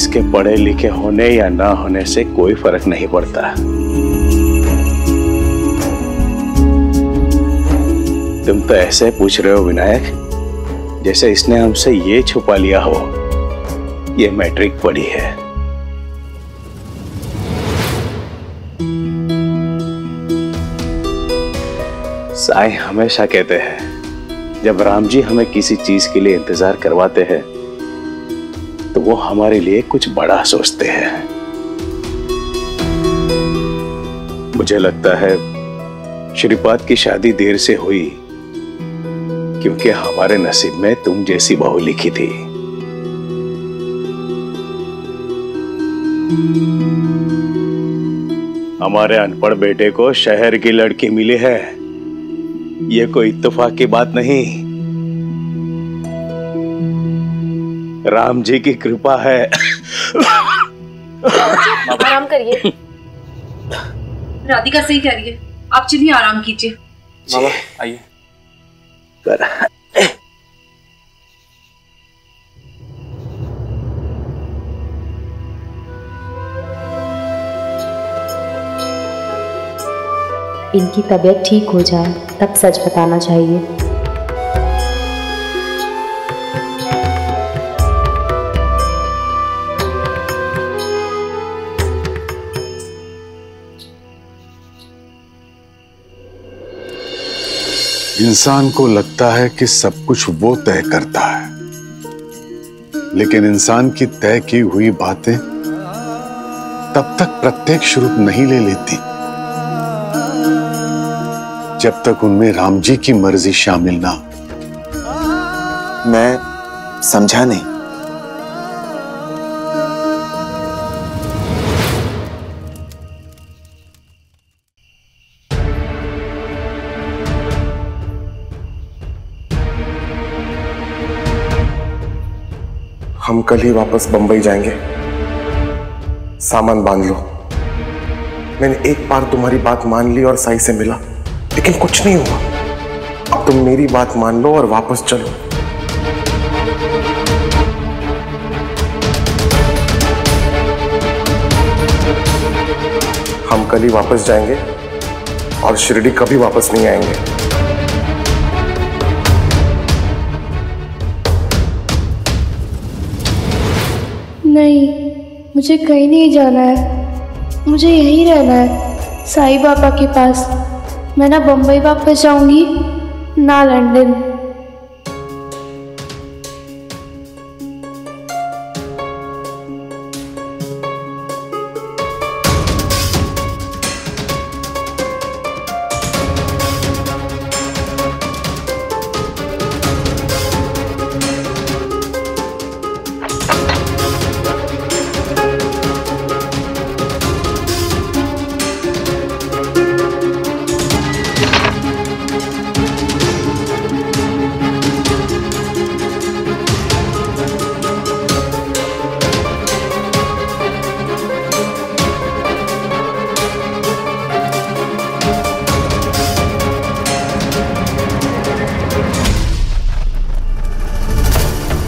इसके पढ़े लिखे होने या ना होने से कोई फर्क नहीं पड़ता। तुम तो ऐसे पूछ रहे हो विनायक जैसे इसने हमसे ये छुपा लिया हो ये मैट्रिक पढ़ी है। साई हमेशा कहते हैं जब राम जी हमें किसी चीज के लिए इंतजार करवाते हैं तो वो हमारे लिए कुछ बड़ा सोचते हैं। मुझे लगता है श्रीपाद की शादी देर से हुई क्योंकि हमारे नसीब में तुम जैसी बहू लिखी थी। हमारे अनपढ़ बेटे को शहर की लड़की मिली है, ये कोई इत्तेफाक की बात नहीं, राम जी की कृपा है। आराम करिए। राधिका सही कह रही है, आप चलिए आराम कीजिए। बाबा आइए। इनकी तबीयत ठीक हो जाए तब सच बताना चाहिए। इंसान को लगता है कि सब कुछ वो तय करता है, लेकिन इंसान की तय की हुई बातें तब तक प्रत्यक्ष रूप नहीं ले लेती जब तक उनमें राम जी की मर्जी शामिल ना हो। मैं समझा नहीं। हम कल ही वापस बंबई जाएंगे। सामान बांध लो। मैंने एक बार तुम्हारी बात मान ली और साई से मिला, लेकिन कुछ नहीं हुआ। अब तुम मेरी बात मान लो और वापस चलो। हम कल ही वापस जाएंगे और शिरडी कभी वापस नहीं आएंगे। नहीं, मुझे कहीं नहीं जाना है, मुझे यहीं रहना है, साईं बाबा के पास। मैं ना बम्बई वापस जाऊंगी ना लंदन।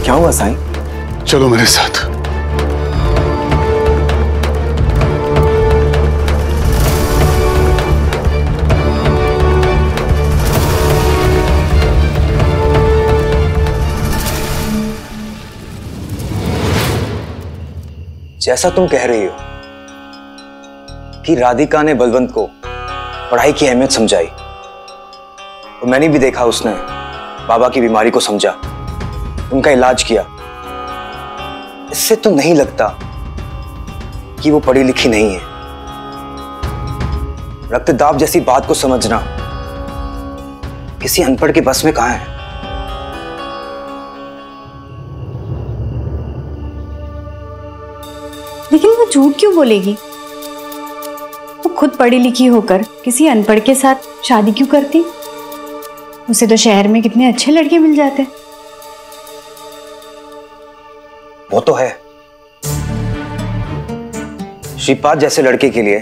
क्या हुआ साईं? चलो मेरे साथ। जैसा तुम कह रही हो कि राधिका ने बलवंत को पढ़ाई की अहमियत समझाई, और मैंने भी देखा उसने बाबा की बीमारी को समझा, उनका इलाज किया। इससे तो नहीं लगता कि वो पढ़ी लिखी नहीं है। रक्तदाब जैसी बात को समझना किसी अनपढ़ के बस में कहां है। लेकिन वो झूठ क्यों बोलेगी? वो खुद पढ़ी लिखी होकर किसी अनपढ़ के साथ शादी क्यों करती? उसे तो शहर में कितने अच्छे लड़के मिल जाते। वो तो है, श्रीपाद जैसे लड़के के लिए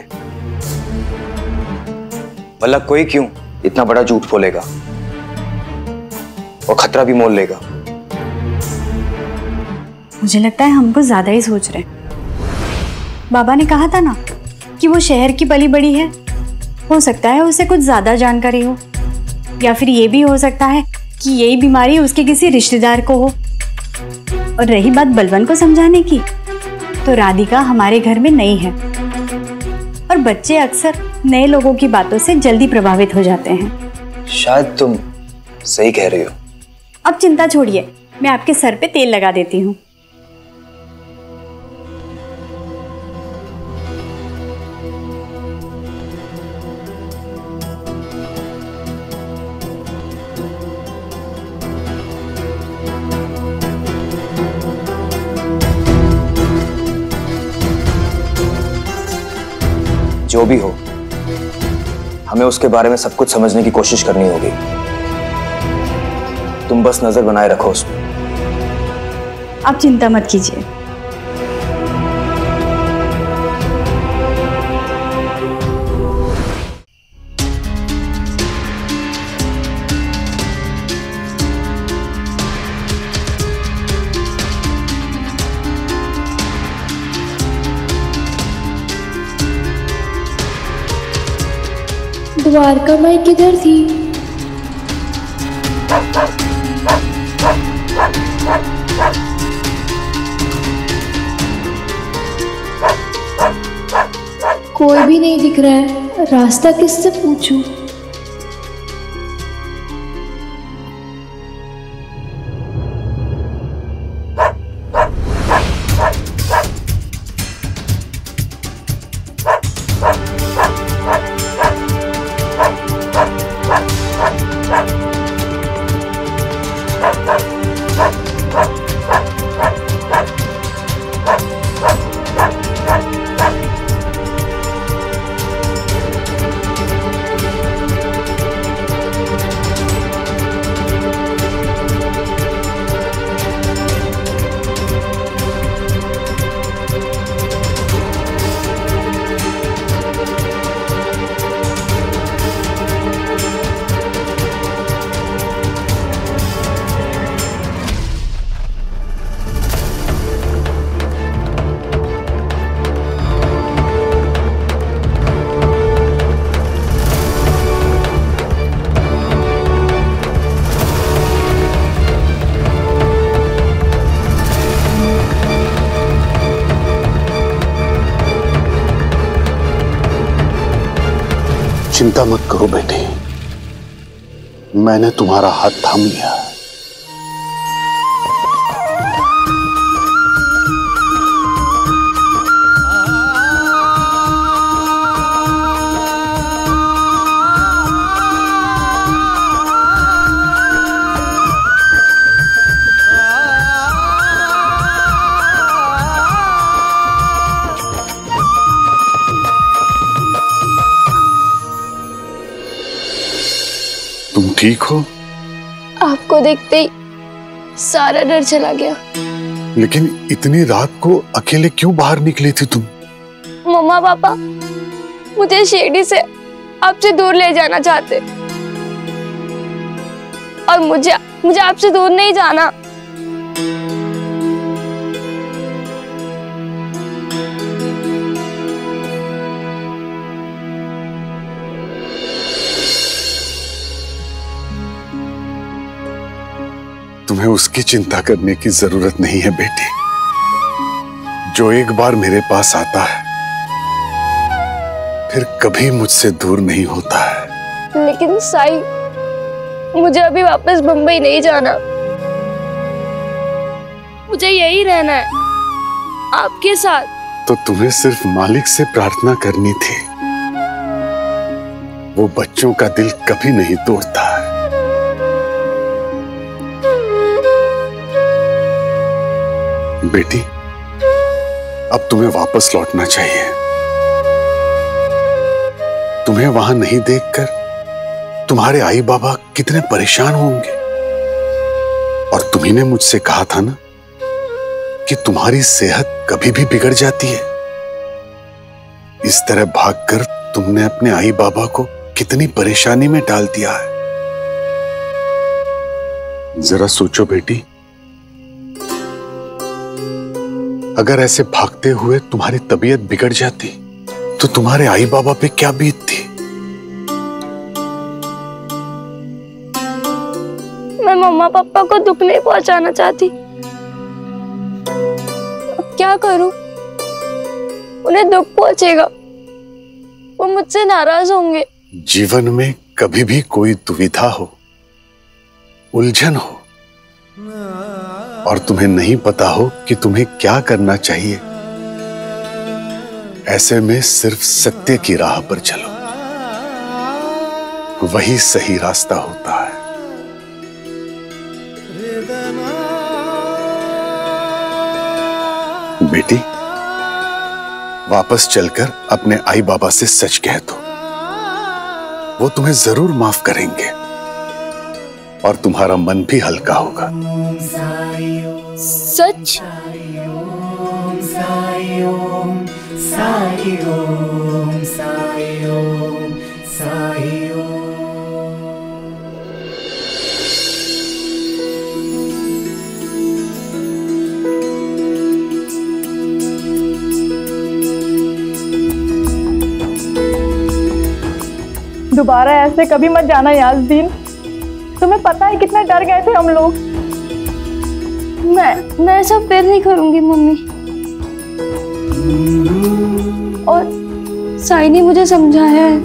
भला कोई क्यों इतना बड़ा झूठ बोलेगा और खतरा भी मोल लेगा। मुझे लगता है हम कुछ ज्यादा ही सोच रहे हैं। बाबा ने कहा था ना कि वो शहर की पली बड़ी है। हो सकता है उसे कुछ ज्यादा जानकारी हो, या फिर ये भी हो सकता है कि यही बीमारी उसके किसी रिश्तेदार को हो। और रही बात बलवंत को समझाने की, तो राधिका हमारे घर में नई है और बच्चे अक्सर नए लोगों की बातों से जल्दी प्रभावित हो जाते हैं। शायद तुम सही कह रही हो। अब चिंता छोड़िए, मैं आपके सर पे तेल लगा देती हूँ। जो भी हो, हमें उसके बारे में सब कुछ समझने की कोशिश करनी होगी। तुम बस नजर बनाए रखो उस पर। आप चिंता मत कीजिए। द्वारका माई किधर थी? कोई भी नहीं दिख रहा है। रास्ता किससे पूछूं? चिंता मत करो बेटे, मैंने तुम्हारा हाथ थाम लिया। ठीक हो? आपको देखते ही सारा डर चला गया। लेकिन इतनी रात को अकेले क्यों बाहर निकली थी तुम? मम्मा पापा मुझे शिरडी से आपसे दूर ले जाना चाहते, और मुझे आपसे दूर नहीं जाना। तुम्हें उसकी चिंता करने की जरूरत नहीं है बेटी। जो एक बार मेरे पास आता है फिर कभी मुझसे दूर नहीं होता है। लेकिन साई, मुझे अभी वापस बंबई नहीं जाना, मुझे यही रहना है आपके साथ। तो तुम्हें सिर्फ मालिक से प्रार्थना करनी थी, वो बच्चों का दिल कभी नहीं तोड़ता है। बेटी, अब तुम्हें वापस लौटना चाहिए। तुम्हें वहां नहीं देखकर तुम्हारे आई बाबा कितने परेशान होंगे। और तुम्ही ने मुझसे कहा था ना कि तुम्हारी सेहत कभी भी बिगड़ जाती है। इस तरह भागकर तुमने अपने आई बाबा को कितनी परेशानी में डाल दिया है। जरा सोचो बेटी, अगर ऐसे भागते हुए तुम्हारी तबीयत बिगड़ जाती तो तुम्हारे आई बाबा पे क्या बीतती। मैं मम्मा पापा को दुख नहीं पहुंचाना चाहती। अब क्या करूं, उन्हें दुख पहुंचेगा, वो मुझसे नाराज होंगे। जीवन में कभी भी कोई दुविधा हो, उलझन हो और तुम्हें नहीं पता हो कि तुम्हें क्या करना चाहिए, ऐसे में सिर्फ सत्य की राह पर चलो, वही सही रास्ता होता है। बेटी, वापस चलकर अपने आई बाबा से सच कह दो, वो तुम्हें जरूर माफ करेंगे और तुम्हारा मन भी हल्का होगा। सच? दोबारा ऐसे कभी मत जाना याज़दीन। तुम्हें पता है कितना डर गए थे हम लोग। मैं सब फिर नहीं करूंगी मम्मी। और साई ने मुझे समझाया है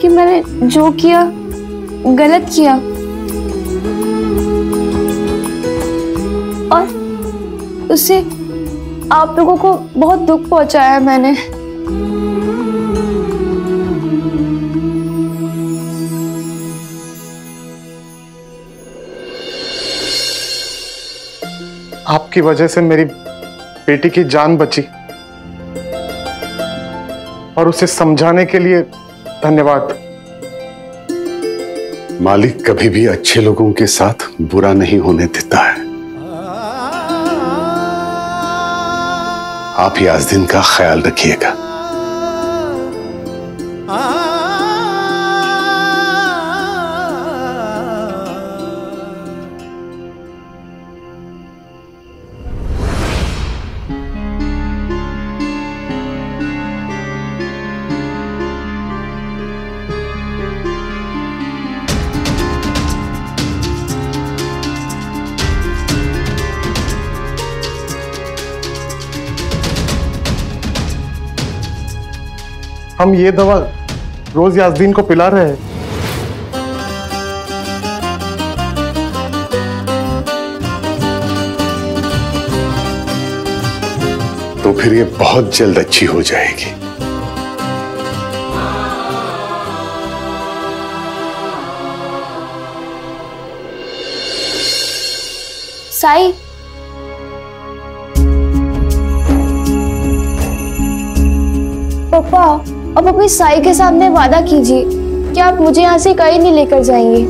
कि मैंने जो किया गलत किया, और उससे आप लोगों को बहुत दुख पहुंचाया है मैंने। आपकी वजह से मेरी बेटी की जान बची, और उसे समझाने के लिए धन्यवाद। मालिक कभी भी अच्छे लोगों के साथ बुरा नहीं होने देता है। आप याज़दीन का ख्याल रखिएगा। हम ये दवा रोज याज़दीन को पिला रहे हैं। तो फिर ये बहुत जल्द अच्छी हो जाएगी। साई, पापा, अब अपनी साई के सामने वादा कीजिए कि आप मुझे यहाँ से कहीं नहीं लेकर जाएंगे।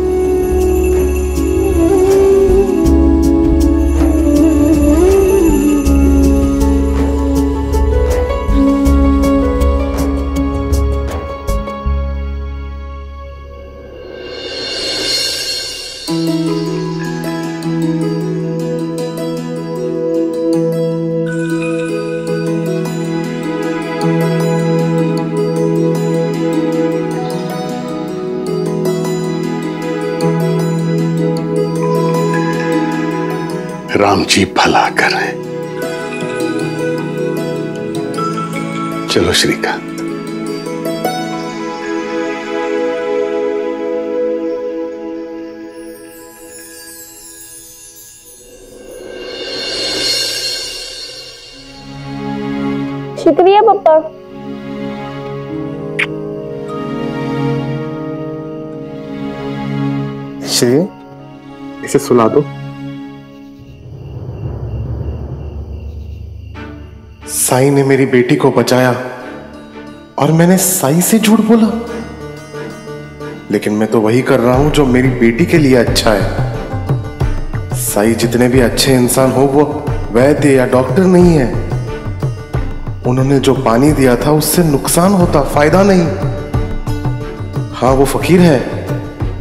राम जी भला करें। चलो श्रीकांत। शुक्रिया पापा। श्री, इसे सुला दो। साई ने मेरी बेटी को बचाया और मैंने साई से झूठ बोला, लेकिन मैं तो वही कर रहा हूं जो मेरी बेटी के लिए अच्छा है। साई जितने भी अच्छे इंसान हो वो वैद्य या डॉक्टर नहीं है। उन्होंने जो पानी दिया था उससे नुकसान होता, फायदा नहीं। हाँ, वो फकीर है,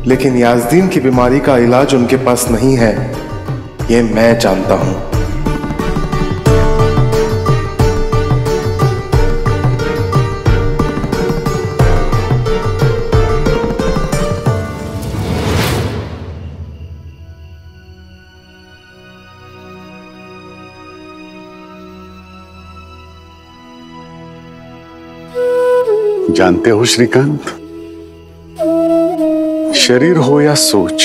लेकिन याज़दीन की बीमारी का इलाज उनके पास नहीं है, ये मैं जानता हूं। जानते हो श्रीकांत, शरीर हो या सोच,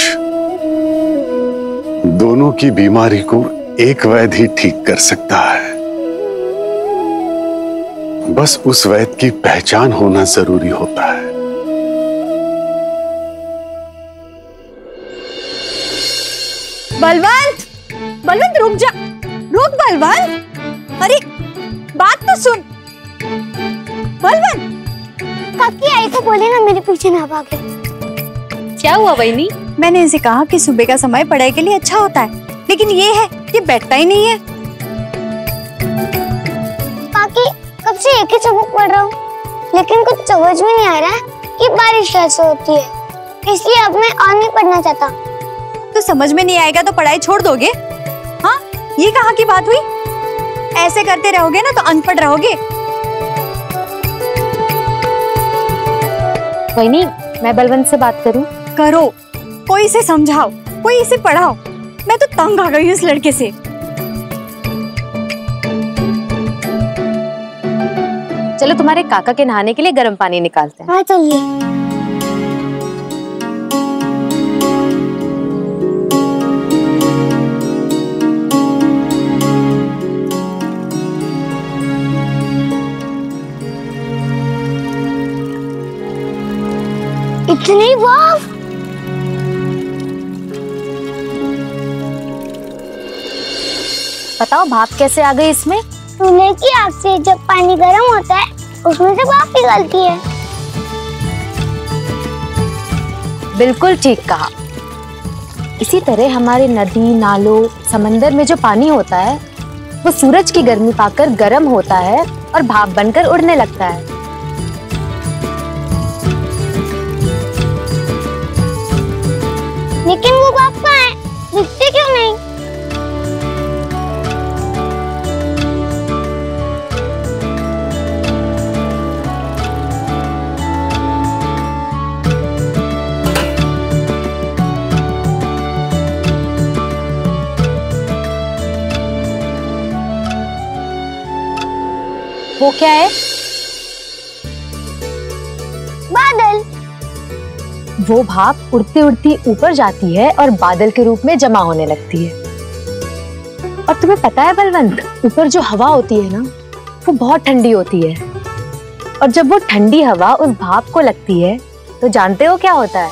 दोनों की बीमारी को एक वैद्य ही ठीक कर सकता है। बस उस वैद्य की पहचान होना जरूरी होता है। बलवंत, बलवंत रुक जा, रुक बलवंत, अरे बात तो सुन बलवंत। काकी आई तो बोले ना मेरे पीछे ना भागे। क्या हुआ वैनी? मैंने इसे कहा कि सुबह का समय पढ़ाई के लिए अच्छा होता है, लेकिन ये है कि बैठता ही नहीं है। काकी कब से एक ही सबक पढ़ रहा हूँ, लेकिन कुछ समझ में नहीं आ रहा है कि बारिश कैसे होती है, इसलिए अब मैं और नहीं पढ़ना चाहता। तो समझ में नहीं आएगा तो पढ़ाई छोड़ दोगे? हाँ, ये कहाँ की बात हुई? ऐसे करते रहोगे ना तो अनपढ़ रहोगे। कोई नहीं, मैं बलवंत से बात करूं। करो, कोई इसे समझाओ, कोई इसे पढ़ाओ। मैं तो तंग आ गई हूं इस लड़के से। चलो तुम्हारे काका के नहाने के लिए गर्म पानी निकालते हैं। हाँ चलिए। इतनी वाव! बताओ भाप कैसे आ गई इसमें? चूल्हे की आग से जब पानी गर्म होता है उसमें से भाप निकलती है। बिल्कुल ठीक कहा। इसी तरह हमारे नदी, नालों, समंदर में जो पानी होता है वो सूरज की गर्मी पाकर गर्म होता है और भाप बनकर उड़ने लगता है। लेकिन वो बाप कहाँ है? दिखते क्यों नहीं? वो क्या है? बादल। वो भाप उड़ती उड़ती ऊपर जाती है और बादल के रूप में जमा होने लगती है। और तुम्हें पता है बलवंत, ऊपर जो हवा होती है ना, वो बहुत ठंडी होती है। और जब वो ठंडी हवा उस भाप को लगती है तो जानते हो क्या होता है?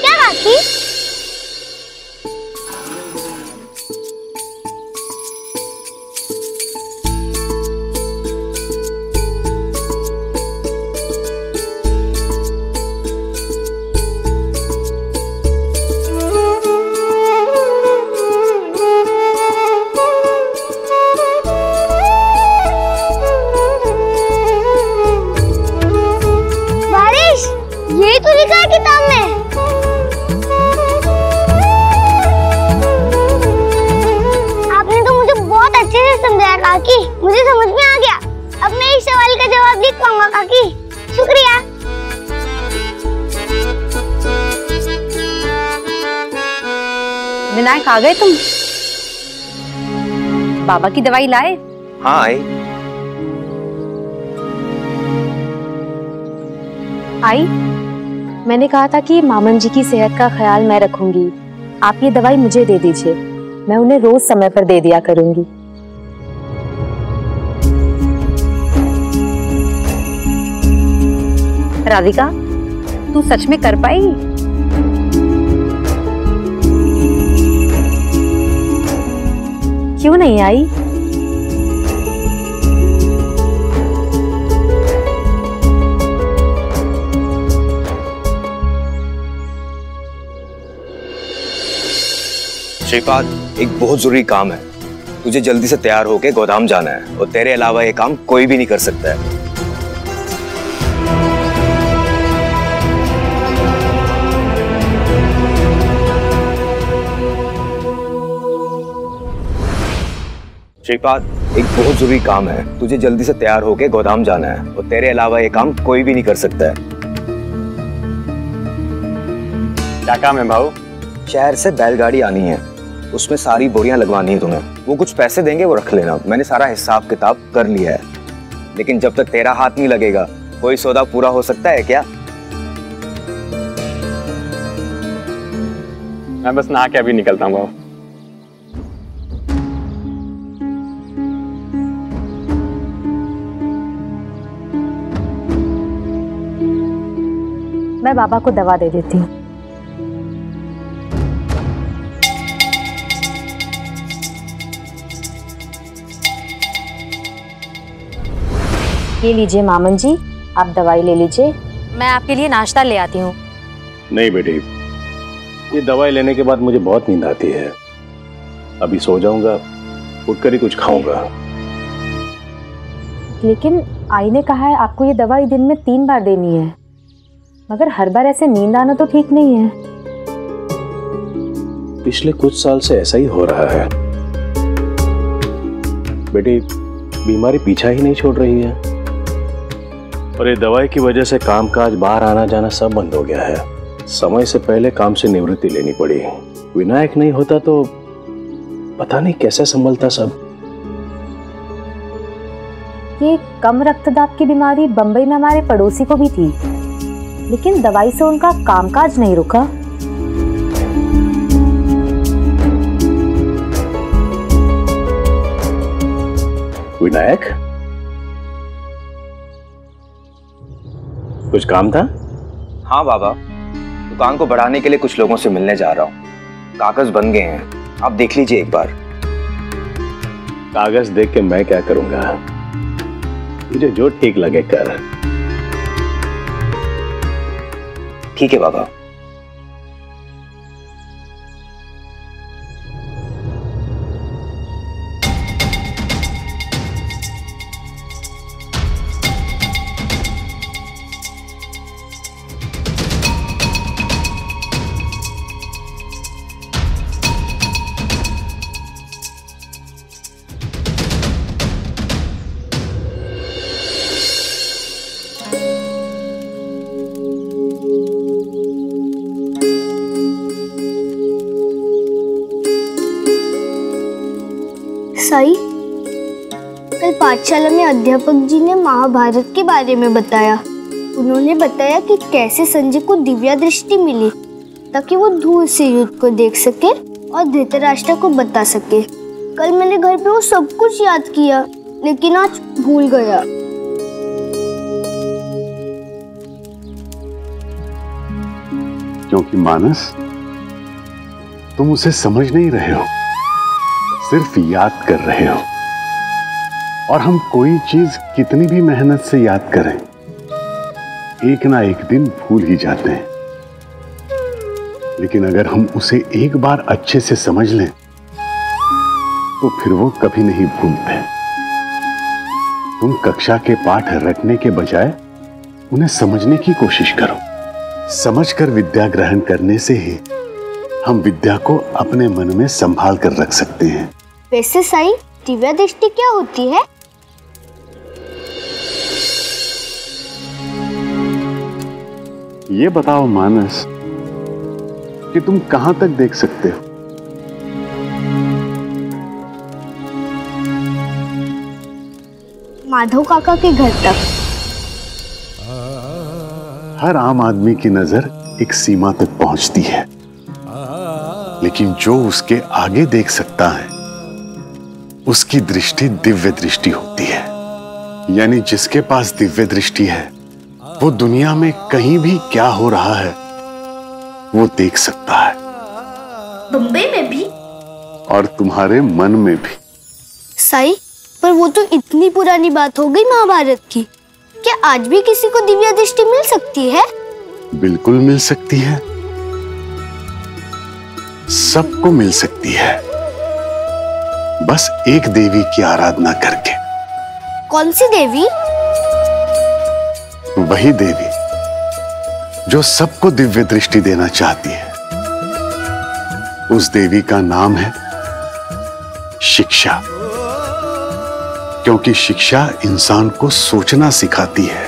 क्या बाकी? विनायक आ गए तुम? बाबा की दवाई लाए? हाँ आई। आई, मैंने कहा था कि मामन जी की सेहत का ख्याल मैं रखूंगी, आप ये दवाई मुझे दे दीजिए, मैं उन्हें रोज समय पर दे दिया करूंगी। राधिका, तू सच में कर पाई? क्यों नहीं आई? श्रीपाद, एक बहुत जरूरी काम है, तुझे जल्दी से तैयार होके गोदाम जाना है और तेरे अलावा ये काम कोई भी नहीं कर सकता है। श्रीपाद, एक बहुत जरूरी काम है, तुझे जल्दी से तैयार होके गोदाम जाना है और तेरे अलावा ये काम कोई भी नहीं कर सकता है। क्या काम है भाऊ? शहर से बैलगाड़ी आनी है, उसमें सारी बोरियां लगवानी है तुम्हें। वो कुछ पैसे देंगे, वो रख लेना, मैंने सारा हिसाब किताब कर लिया है। लेकिन जब तक तेरा हाथ नहीं लगेगा कोई सौदा पूरा हो सकता है क्या? मैं बस नहा के अभी निकलता हूँ भाऊ। मैं बाबा को दवा दे देती हूँ। ये लीजिए मामन जी, आप दवाई ले लीजिए, मैं आपके लिए नाश्ता ले आती हूँ। नहीं बेटी, ये दवाई लेने के बाद मुझे बहुत नींद आती है, अभी सो जाऊंगा, उठकर ही कुछ खाऊंगा। लेकिन आई ने कहा है आपको ये दवाई दिन में 3 बार देनी है, मगर हर बार ऐसे नींद आना तो ठीक नहीं है। पिछले कुछ साल से ऐसा ही हो रहा है बेटी, बीमारी पीछा ही नहीं छोड़ रही है। पर ये दवाई की वजह से कामकाज, बाहर आना जाना सब बंद हो गया है। समय से पहले काम से निवृत्ति लेनी पड़ी। विनायक नहीं होता तो पता नहीं कैसे संभलता सब। ये कम रक्तदाब की बीमारी बंबई में हमारे पड़ोसी को भी थी, लेकिन दवाई से उनका कामकाज नहीं रुका। विनायक, कुछ काम था? हाँ बाबा, दुकान को बढ़ाने के लिए कुछ लोगों से मिलने जा रहा हूँ, कागज बन गए हैं, आप देख लीजिए एक बार। कागज देख के मैं क्या करूँगा, तुझे जो ठीक लगे कर। ठीक है बाबा। कल पाठशाला में अध्यापक जी ने महाभारत के बारे में बताया। उन्होंने बताया कि कैसे संजय को दिव्या दृष्टि मिली ताकि वो दूर से युद्ध को देख सके और धृतराष्ट्र को बता सके। कल मैंने घर पे वो सब कुछ याद किया लेकिन आज भूल गया। क्योंकि मानस, तुम उसे समझ नहीं रहे हो, सिर्फ याद कर रहे हो। और हम कोई चीज कितनी भी मेहनत से याद करें, एक ना एक दिन भूल ही जाते हैं। लेकिन अगर हम उसे एक बार अच्छे से समझ लें तो फिर वो कभी नहीं भूलते। तुम कक्षा के पाठ रटने के बजाय उन्हें समझने की कोशिश करो। समझकर विद्या ग्रहण करने से ही हम विद्या को अपने मन में संभाल कर रख सकते हैं। वैसे साई, दिव्या दृष्टि क्या होती है? ये बताओ मानस कि तुम कहां तक देख सकते हो? माधव काका के घर तक। हर आम आदमी की नजर एक सीमा तक पहुंचती है, लेकिन जो उसके आगे देख सकता है उसकी दृष्टि दिव्य दृष्टि होती है। यानी जिसके पास दिव्य दृष्टि है वो दुनिया में कहीं भी क्या हो रहा है वो देख सकता है, बम्बई में भी और तुम्हारे मन में भी। साई, पर वो तो इतनी पुरानी बात हो गई महाभारत की। क्या आज भी किसी को दिव्य दृष्टि मिल सकती है? बिल्कुल मिल सकती है, सबको मिल सकती है, बस एक देवी की आराधना करके। कौन सी देवी? वही देवी जो सबको दिव्य दृष्टि देना चाहती है। उस देवी का नाम है शिक्षा, क्योंकि शिक्षा इंसान को सोचना सिखाती है,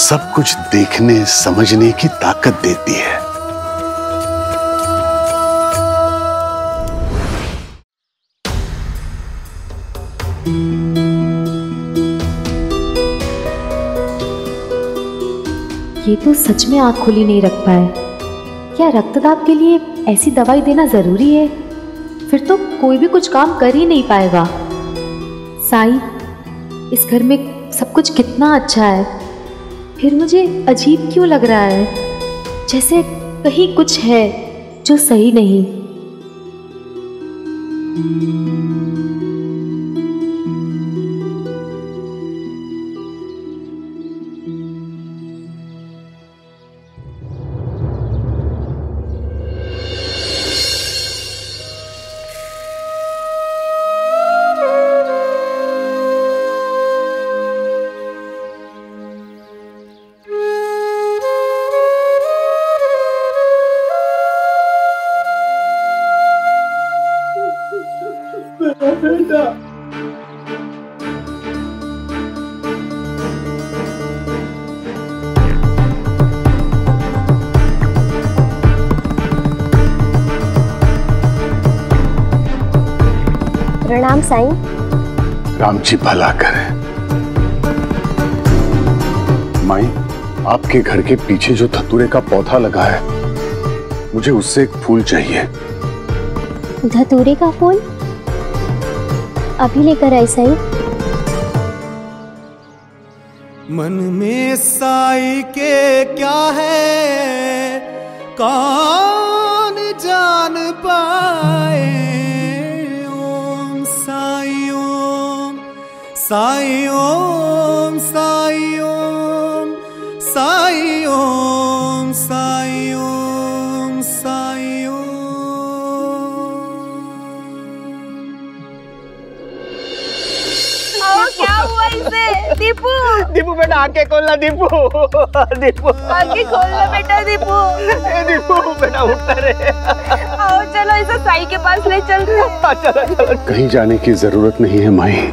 सब कुछ देखने समझने की ताकत देती है। ये तो सच में आंख खुली नहीं रख पाए। क्या रक्तदाब के लिए ऐसी दवाई देना जरूरी है? फिर तो कोई भी कुछ काम कर ही नहीं पाएगा। साई, इस घर में सब कुछ कितना अच्छा है, फिर मुझे अजीब क्यों लग रहा है, जैसे कहीं कुछ है जो सही नहीं। प्रणाम साई। राम जी भला करें। माई, आपके घर के पीछे जो धतूरे का पौधा लगा है, मुझे उससे एक फूल चाहिए। धतूरे का फूल? अभी लेकर आई साई। मन में साई के क्या है कौन जान पाए। साई ओम, साई ओम, साई ओम, साई ओम, साई ओम, साई ओम। क्या हुआ इसे? दीपू, दीपू बेटा आंखें खोलना। दीपू, दीपू आंखें खोलना बेटा। दीपू, दीपू बेटा उठ रे। चलो इसे साई के पास ले चलते हैं। चलो चलो, कहीं जाने की जरूरत नहीं है माई।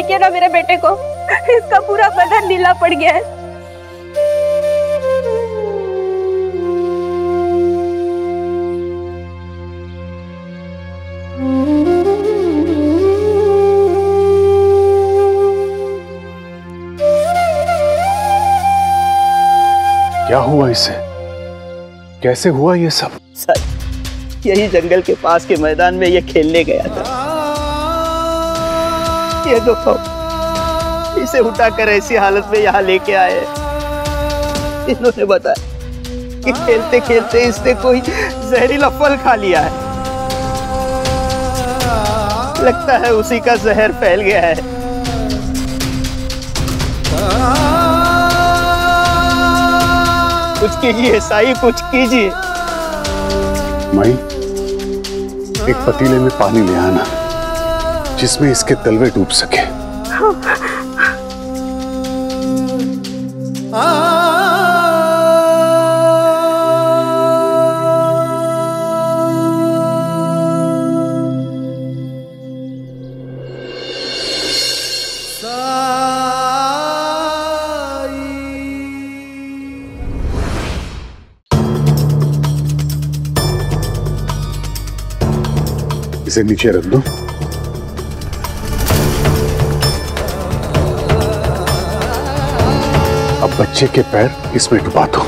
देखिए ना मेरे बेटे को, इसका पूरा बदन नीला पड़ गया है। क्या हुआ इसे? कैसे हुआ ये सब? सच, यही जंगल के पास के मैदान में ये खेलने गया था। ये देखो, इसे उठाकर ऐसी हालत में यहाँ लेके आए। इन्होंने बताया कि खेलते खेलते इसने कोई जहरीला फल खा लिया है। लगता है उसी का जहर फैल गया है। कुछ कीजिए साई, कुछ कीजिए। माई, एक पतीले में पानी ले आना जिसमें इसके तलवे डूब सके। इसे नीचे रख दो। अब बच्चे के पैर इसमें डुबा दो।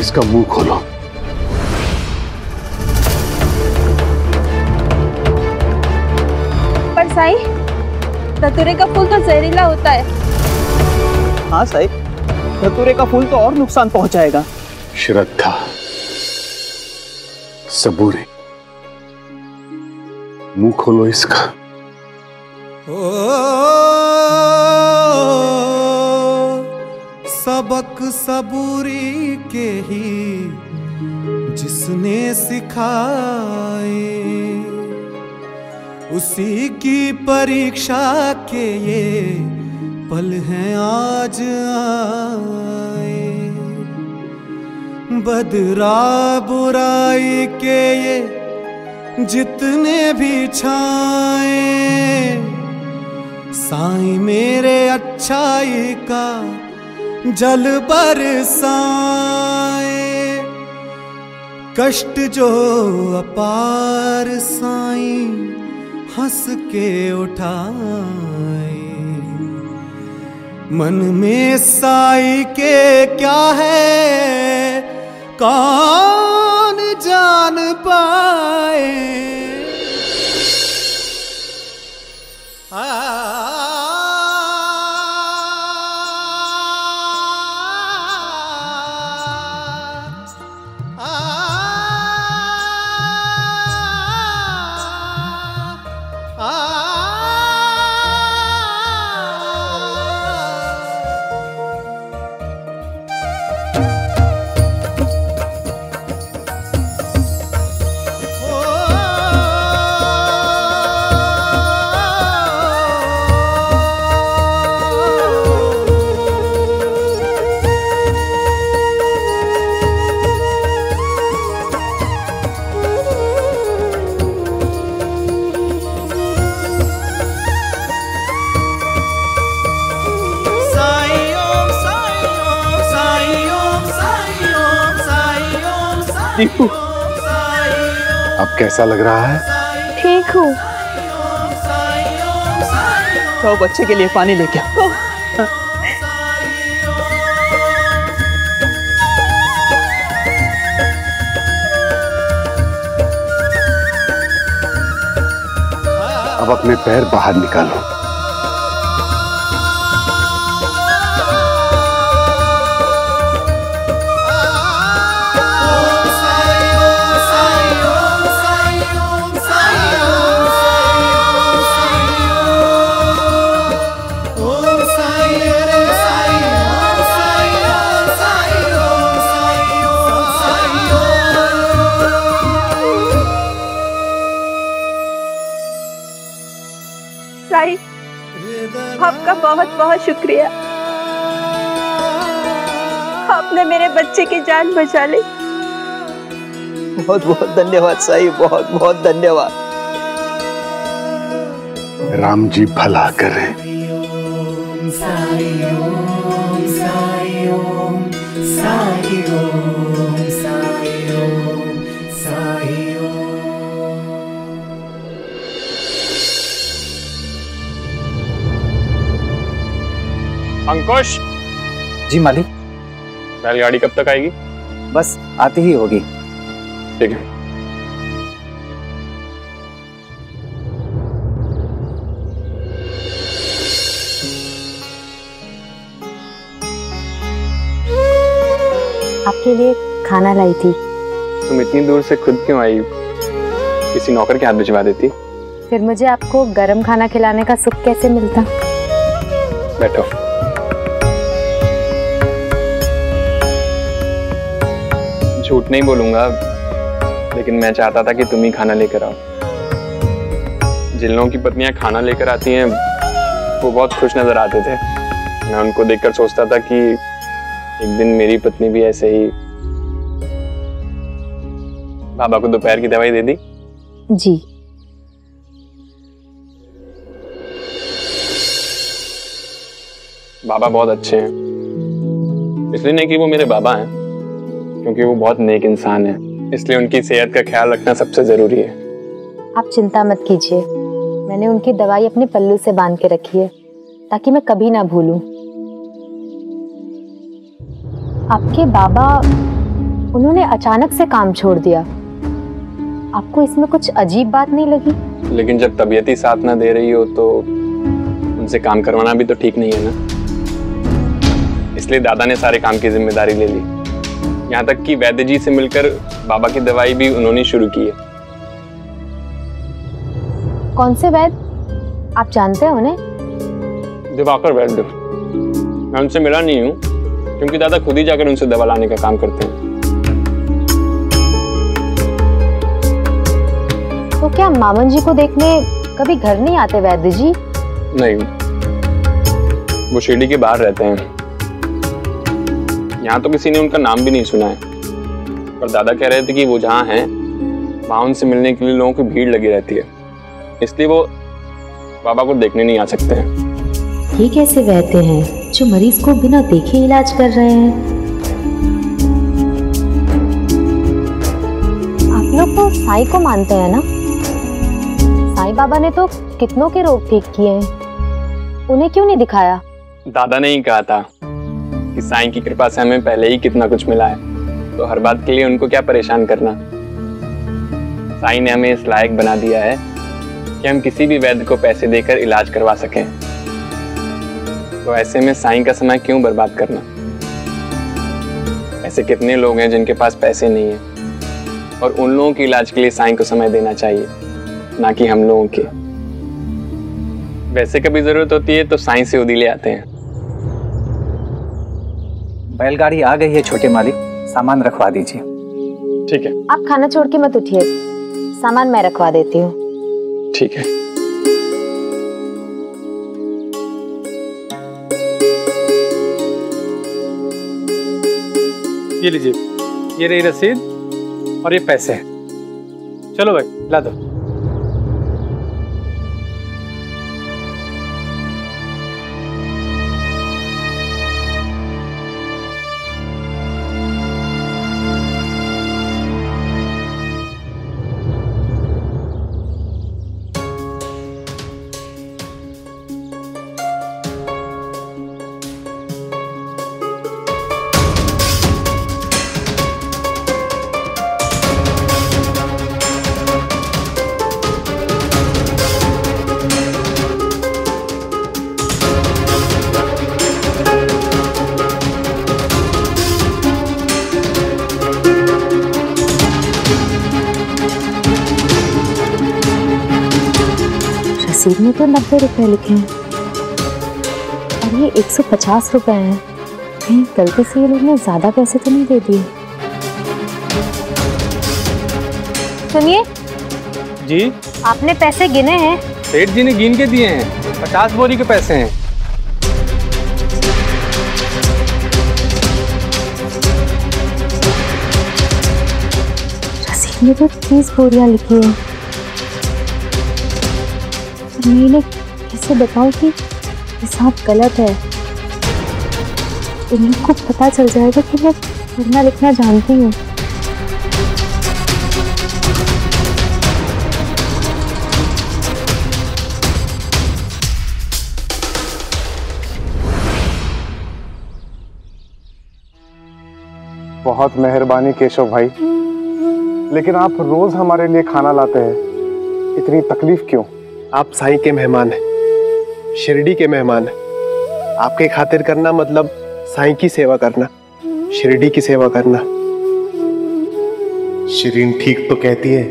इसका मुंह खोलो। पर साई, धतूरे का फूल तो जहरीला होता है। हाँ साई, धतूरे का फूल तो और नुकसान पहुंचाएगा। श्रद्धा, सबूरी, मुंह खोलो इसका। सबक सबूरी के ही जिसने सिखाए, उसी की परीक्षा के ये पल हैं आज आए। बदरा बुराई के ये जितने भी छाए, साईं मेरे अच्छाई का जल बरसाए। कष्ट जो अपार साईं हंस के उठाए। मन में साईं के क्या है कौन जान पाए। दीपू, अब कैसा लग रहा है? ठीक हूँ। तो बच्चे के लिए पानी लेके आओ। आप अपने पैर बाहर निकालो। आपका बहुत बहुत शुक्रिया, आपने मेरे बच्चे की जान बचा ली। बहुत बहुत धन्यवाद साई, बहुत बहुत धन्यवाद। राम जी भला करें। अंकुश जी मालिक, बैलगाड़ी कब तक आएगी? बस आती ही होगी। ठीक है। आपके लिए खाना लाई थी। तुम इतनी दूर से खुद क्यों आई? किसी नौकर के हाथ भिजवा देती। फिर मुझे आपको गरम खाना खिलाने का सुख कैसे मिलता? बैठो। झूठ नहीं बोलूंगा, लेकिन मैं चाहता था कि तुम ही खाना लेकर आओ। जिन लोगों की पत्नियां खाना लेकर आती हैं वो बहुत खुश नजर आते थे। मैं उनको देखकर सोचता था कि एक दिन मेरी पत्नी भी ऐसे ही। बाबा को दोपहर की दवाई दे दी? जी। बाबा बहुत अच्छे हैं, इसलिए नहीं कि वो मेरे बाबा हैं, क्योंकि वो बहुत नेक इंसान हैं, इसलिए उनकी सेहत का ख्याल रखना सबसे जरूरी है। आप चिंता मत कीजिए, मैंने उनकी दवाई अपने पल्लू से बांध के रखी है ताकि मैं कभी ना भूलूं। आपके बाबा, उन्होंने अचानक से काम छोड़ दिया, आपको इसमें कुछ अजीब बात नहीं लगी? लेकिन जब तबीयत ही साथ ना दे रही हो तो उनसे काम करवाना भी तो ठीक नहीं है ना, इसलिए दादा ने सारे काम की जिम्मेदारी ले ली। यहाँ तक कि वैद्य जी से मिलकर बाबा की दवाई भी उन्होंने शुरू की है। कौन से वैद्य? आप जानते हो उन्हें? दिवाकर वैद्य। मैं उनसे मिला नहीं हूँ क्योंकि दादा खुद ही जाकर उनसे दवा लाने का काम करते हैं। तो क्या मामन जी को देखने कभी घर नहीं आते वैद्य जी? नहीं, वो शिरडी के बाहर रहते हैं। यहाँ तो किसी ने उनका नाम भी नहीं सुना है, पर दादा कह रहे थे कि वो जहाँ हैं वहाँ उनसे मिलने के लिए लोगों की भीड़ लगी रहती है, इसलिए वो बाबा को देखने नहीं आ सकते हैं। ये कैसे कहते हैं जो मरीज को बिना देखे इलाज कर रहे हैं? आप लोग तो साईं को मानते हैं ना? साईं बाबा ने तो कितनों के रोग ठीक किए हैं, उन्हें क्यों नहीं दिखाया? दादा ने ही कहा था कि साईं की कृपा से हमें पहले ही कितना कुछ मिला है, तो हर बात के लिए उनको क्या परेशान करना। साईं ने हमें इस लायक बना दिया है कि हम किसी भी वैद्य को पैसे देकर इलाज करवा सकें, तो ऐसे में साईं का समय क्यों बर्बाद करना? ऐसे कितने लोग हैं जिनके पास पैसे नहीं है, और उन लोगों के इलाज के लिए साईं को समय देना चाहिए, ना कि हम लोगों के। वैसे कभी जरूरत होती है तो साईं से उदी ले आते हैं। बैलगाड़ी आ गई है छोटे मालिक, सामान रखवा दीजिए। ठीक है। आप खाना छोड़ के मत उठिए, सामान मैं रखवा देती हूँ। ठीक है। ये लीजिए, ये रही रसीद और ये पैसे। चलो भाई ला दो। रसीद में तो 90 रुपए लिखे हैं और ये 150 रुपए हैं। कहीं गलती से ये लोग ने ज्यादा पैसे तो नहीं दे दिए। सुनिए जी, आपने पैसे गिने हैं? सेठ जी ने गिन के दिए हैं, 50 बोरी के पैसे हैं। रसीद में तो 30 बोरियां लिखी हैं। मैंने इसे बताओ कि हिसाब गलत है। इनको पता चल जाएगा कि मैं पढ़ना लिखना जानती हूँ। बहुत मेहरबानी केशव भाई, लेकिन आप रोज हमारे लिए खाना लाते हैं, इतनी तकलीफ क्यों? आप साईं के मेहमान हैं, शिरडी के मेहमान हैं। आपके खातिर करना मतलब साईं की सेवा करना, शिरडी की सेवा करना। शिरीन ठीक तो कहती है,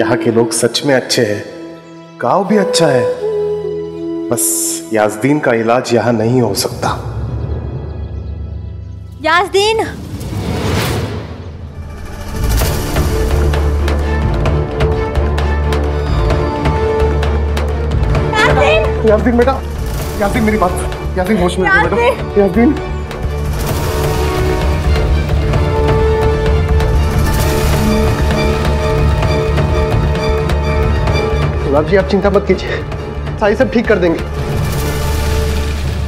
यहाँ के लोग सच में अच्छे हैं, गांव भी अच्छा है, बस याज़दीन का इलाज यहाँ नहीं हो सकता। याज़दीन, याज़दीन बेटा, याज़दीन मेरी बात, याज़दीन होश में बेटा, याज़दीन। सोराब जी आप चिंता मत कीजिए, साईं सब ठीक कर देंगे।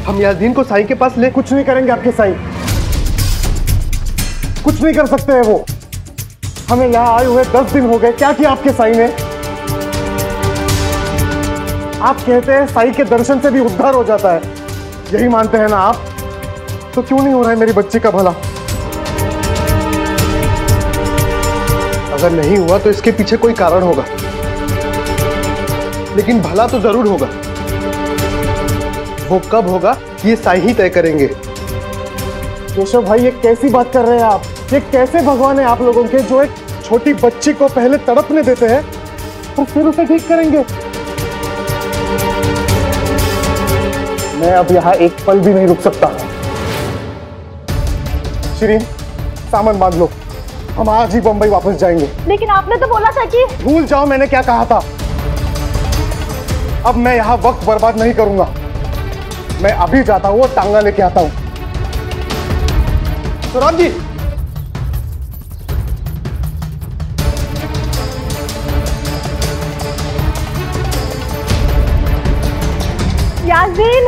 हम याज़दीन को साईं के पास ले कुछ नहीं करेंगे। आपके साईं कुछ नहीं कर सकते हैं। वो हमें यहाँ आए हुए 10 दिन हो गए, क्या किया आपके साईं ने? आप कहते हैं साईं के दर्शन से भी उद्धार हो जाता है, यही मानते हैं ना आप? तो क्यों नहीं हो रहा है मेरी बच्ची का भला? अगर नहीं हुआ तो इसके पीछे कोई कारण होगा, लेकिन भला तो जरूर होगा। वो कब होगा ये साईं ही तय करेंगे। केशव भाई ये कैसी बात कर रहे हैं आप? ये कैसे भगवान है आप लोगों के, जो एक छोटी बच्ची को पहले तड़पने देते हैं और फिर उसे ठीक करेंगे? मैं अब यहाँ एक पल भी नहीं रुक सकता। शिरीन, सामान बांध लो, हम आज ही बंबई वापस जाएंगे। लेकिन आपने तो बोला था कि... भूल जाओ मैंने क्या कहा था। अब मैं यहाँ वक्त बर्बाद नहीं करूंगा। मैं अभी जाता हूँ और टांगा लेके आता हूँ। सोराब जी, याज़दीन,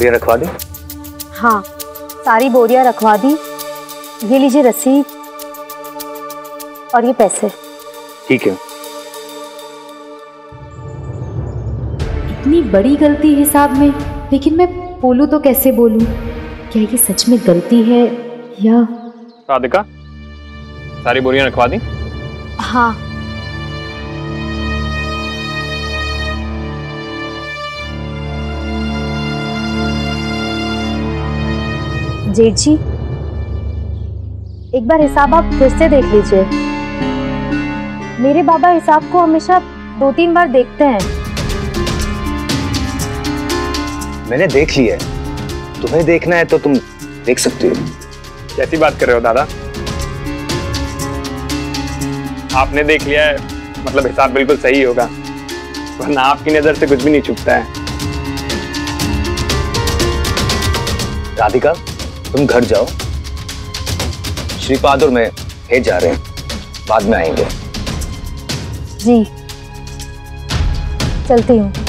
बोरियां रखवा दी? हाँ, सारी बोरियां रखवा दी। ये लीजिए रसीद और ये पैसे। ठीक है। इतनी बड़ी गलती हिसाब में, लेकिन मैं बोलूं तो कैसे बोलूं? क्या ये सच में गलती है या... राधिका, सारी बोरियां रखवा दी? हाँ। जेठ जी, एक बार हिसाब आप फिर से देख लीजिए। मेरे बाबा हिसाब को हमेशा 2-3 बार देखते हैं। मैंने देख लिया है, तुम्हें देखना है तो तुम देख सकते हो। कैसी बात कर रहे हो दादा? आपने देख लिया है मतलब हिसाब बिल्कुल सही होगा। वरना आपकी नजर से कुछ भी नहीं छुपता है। राधिका, तुम घर जाओ, श्रीपाद और मैं भेज जा रहे हैं, बाद में आएंगे। जी, चलती हूँ।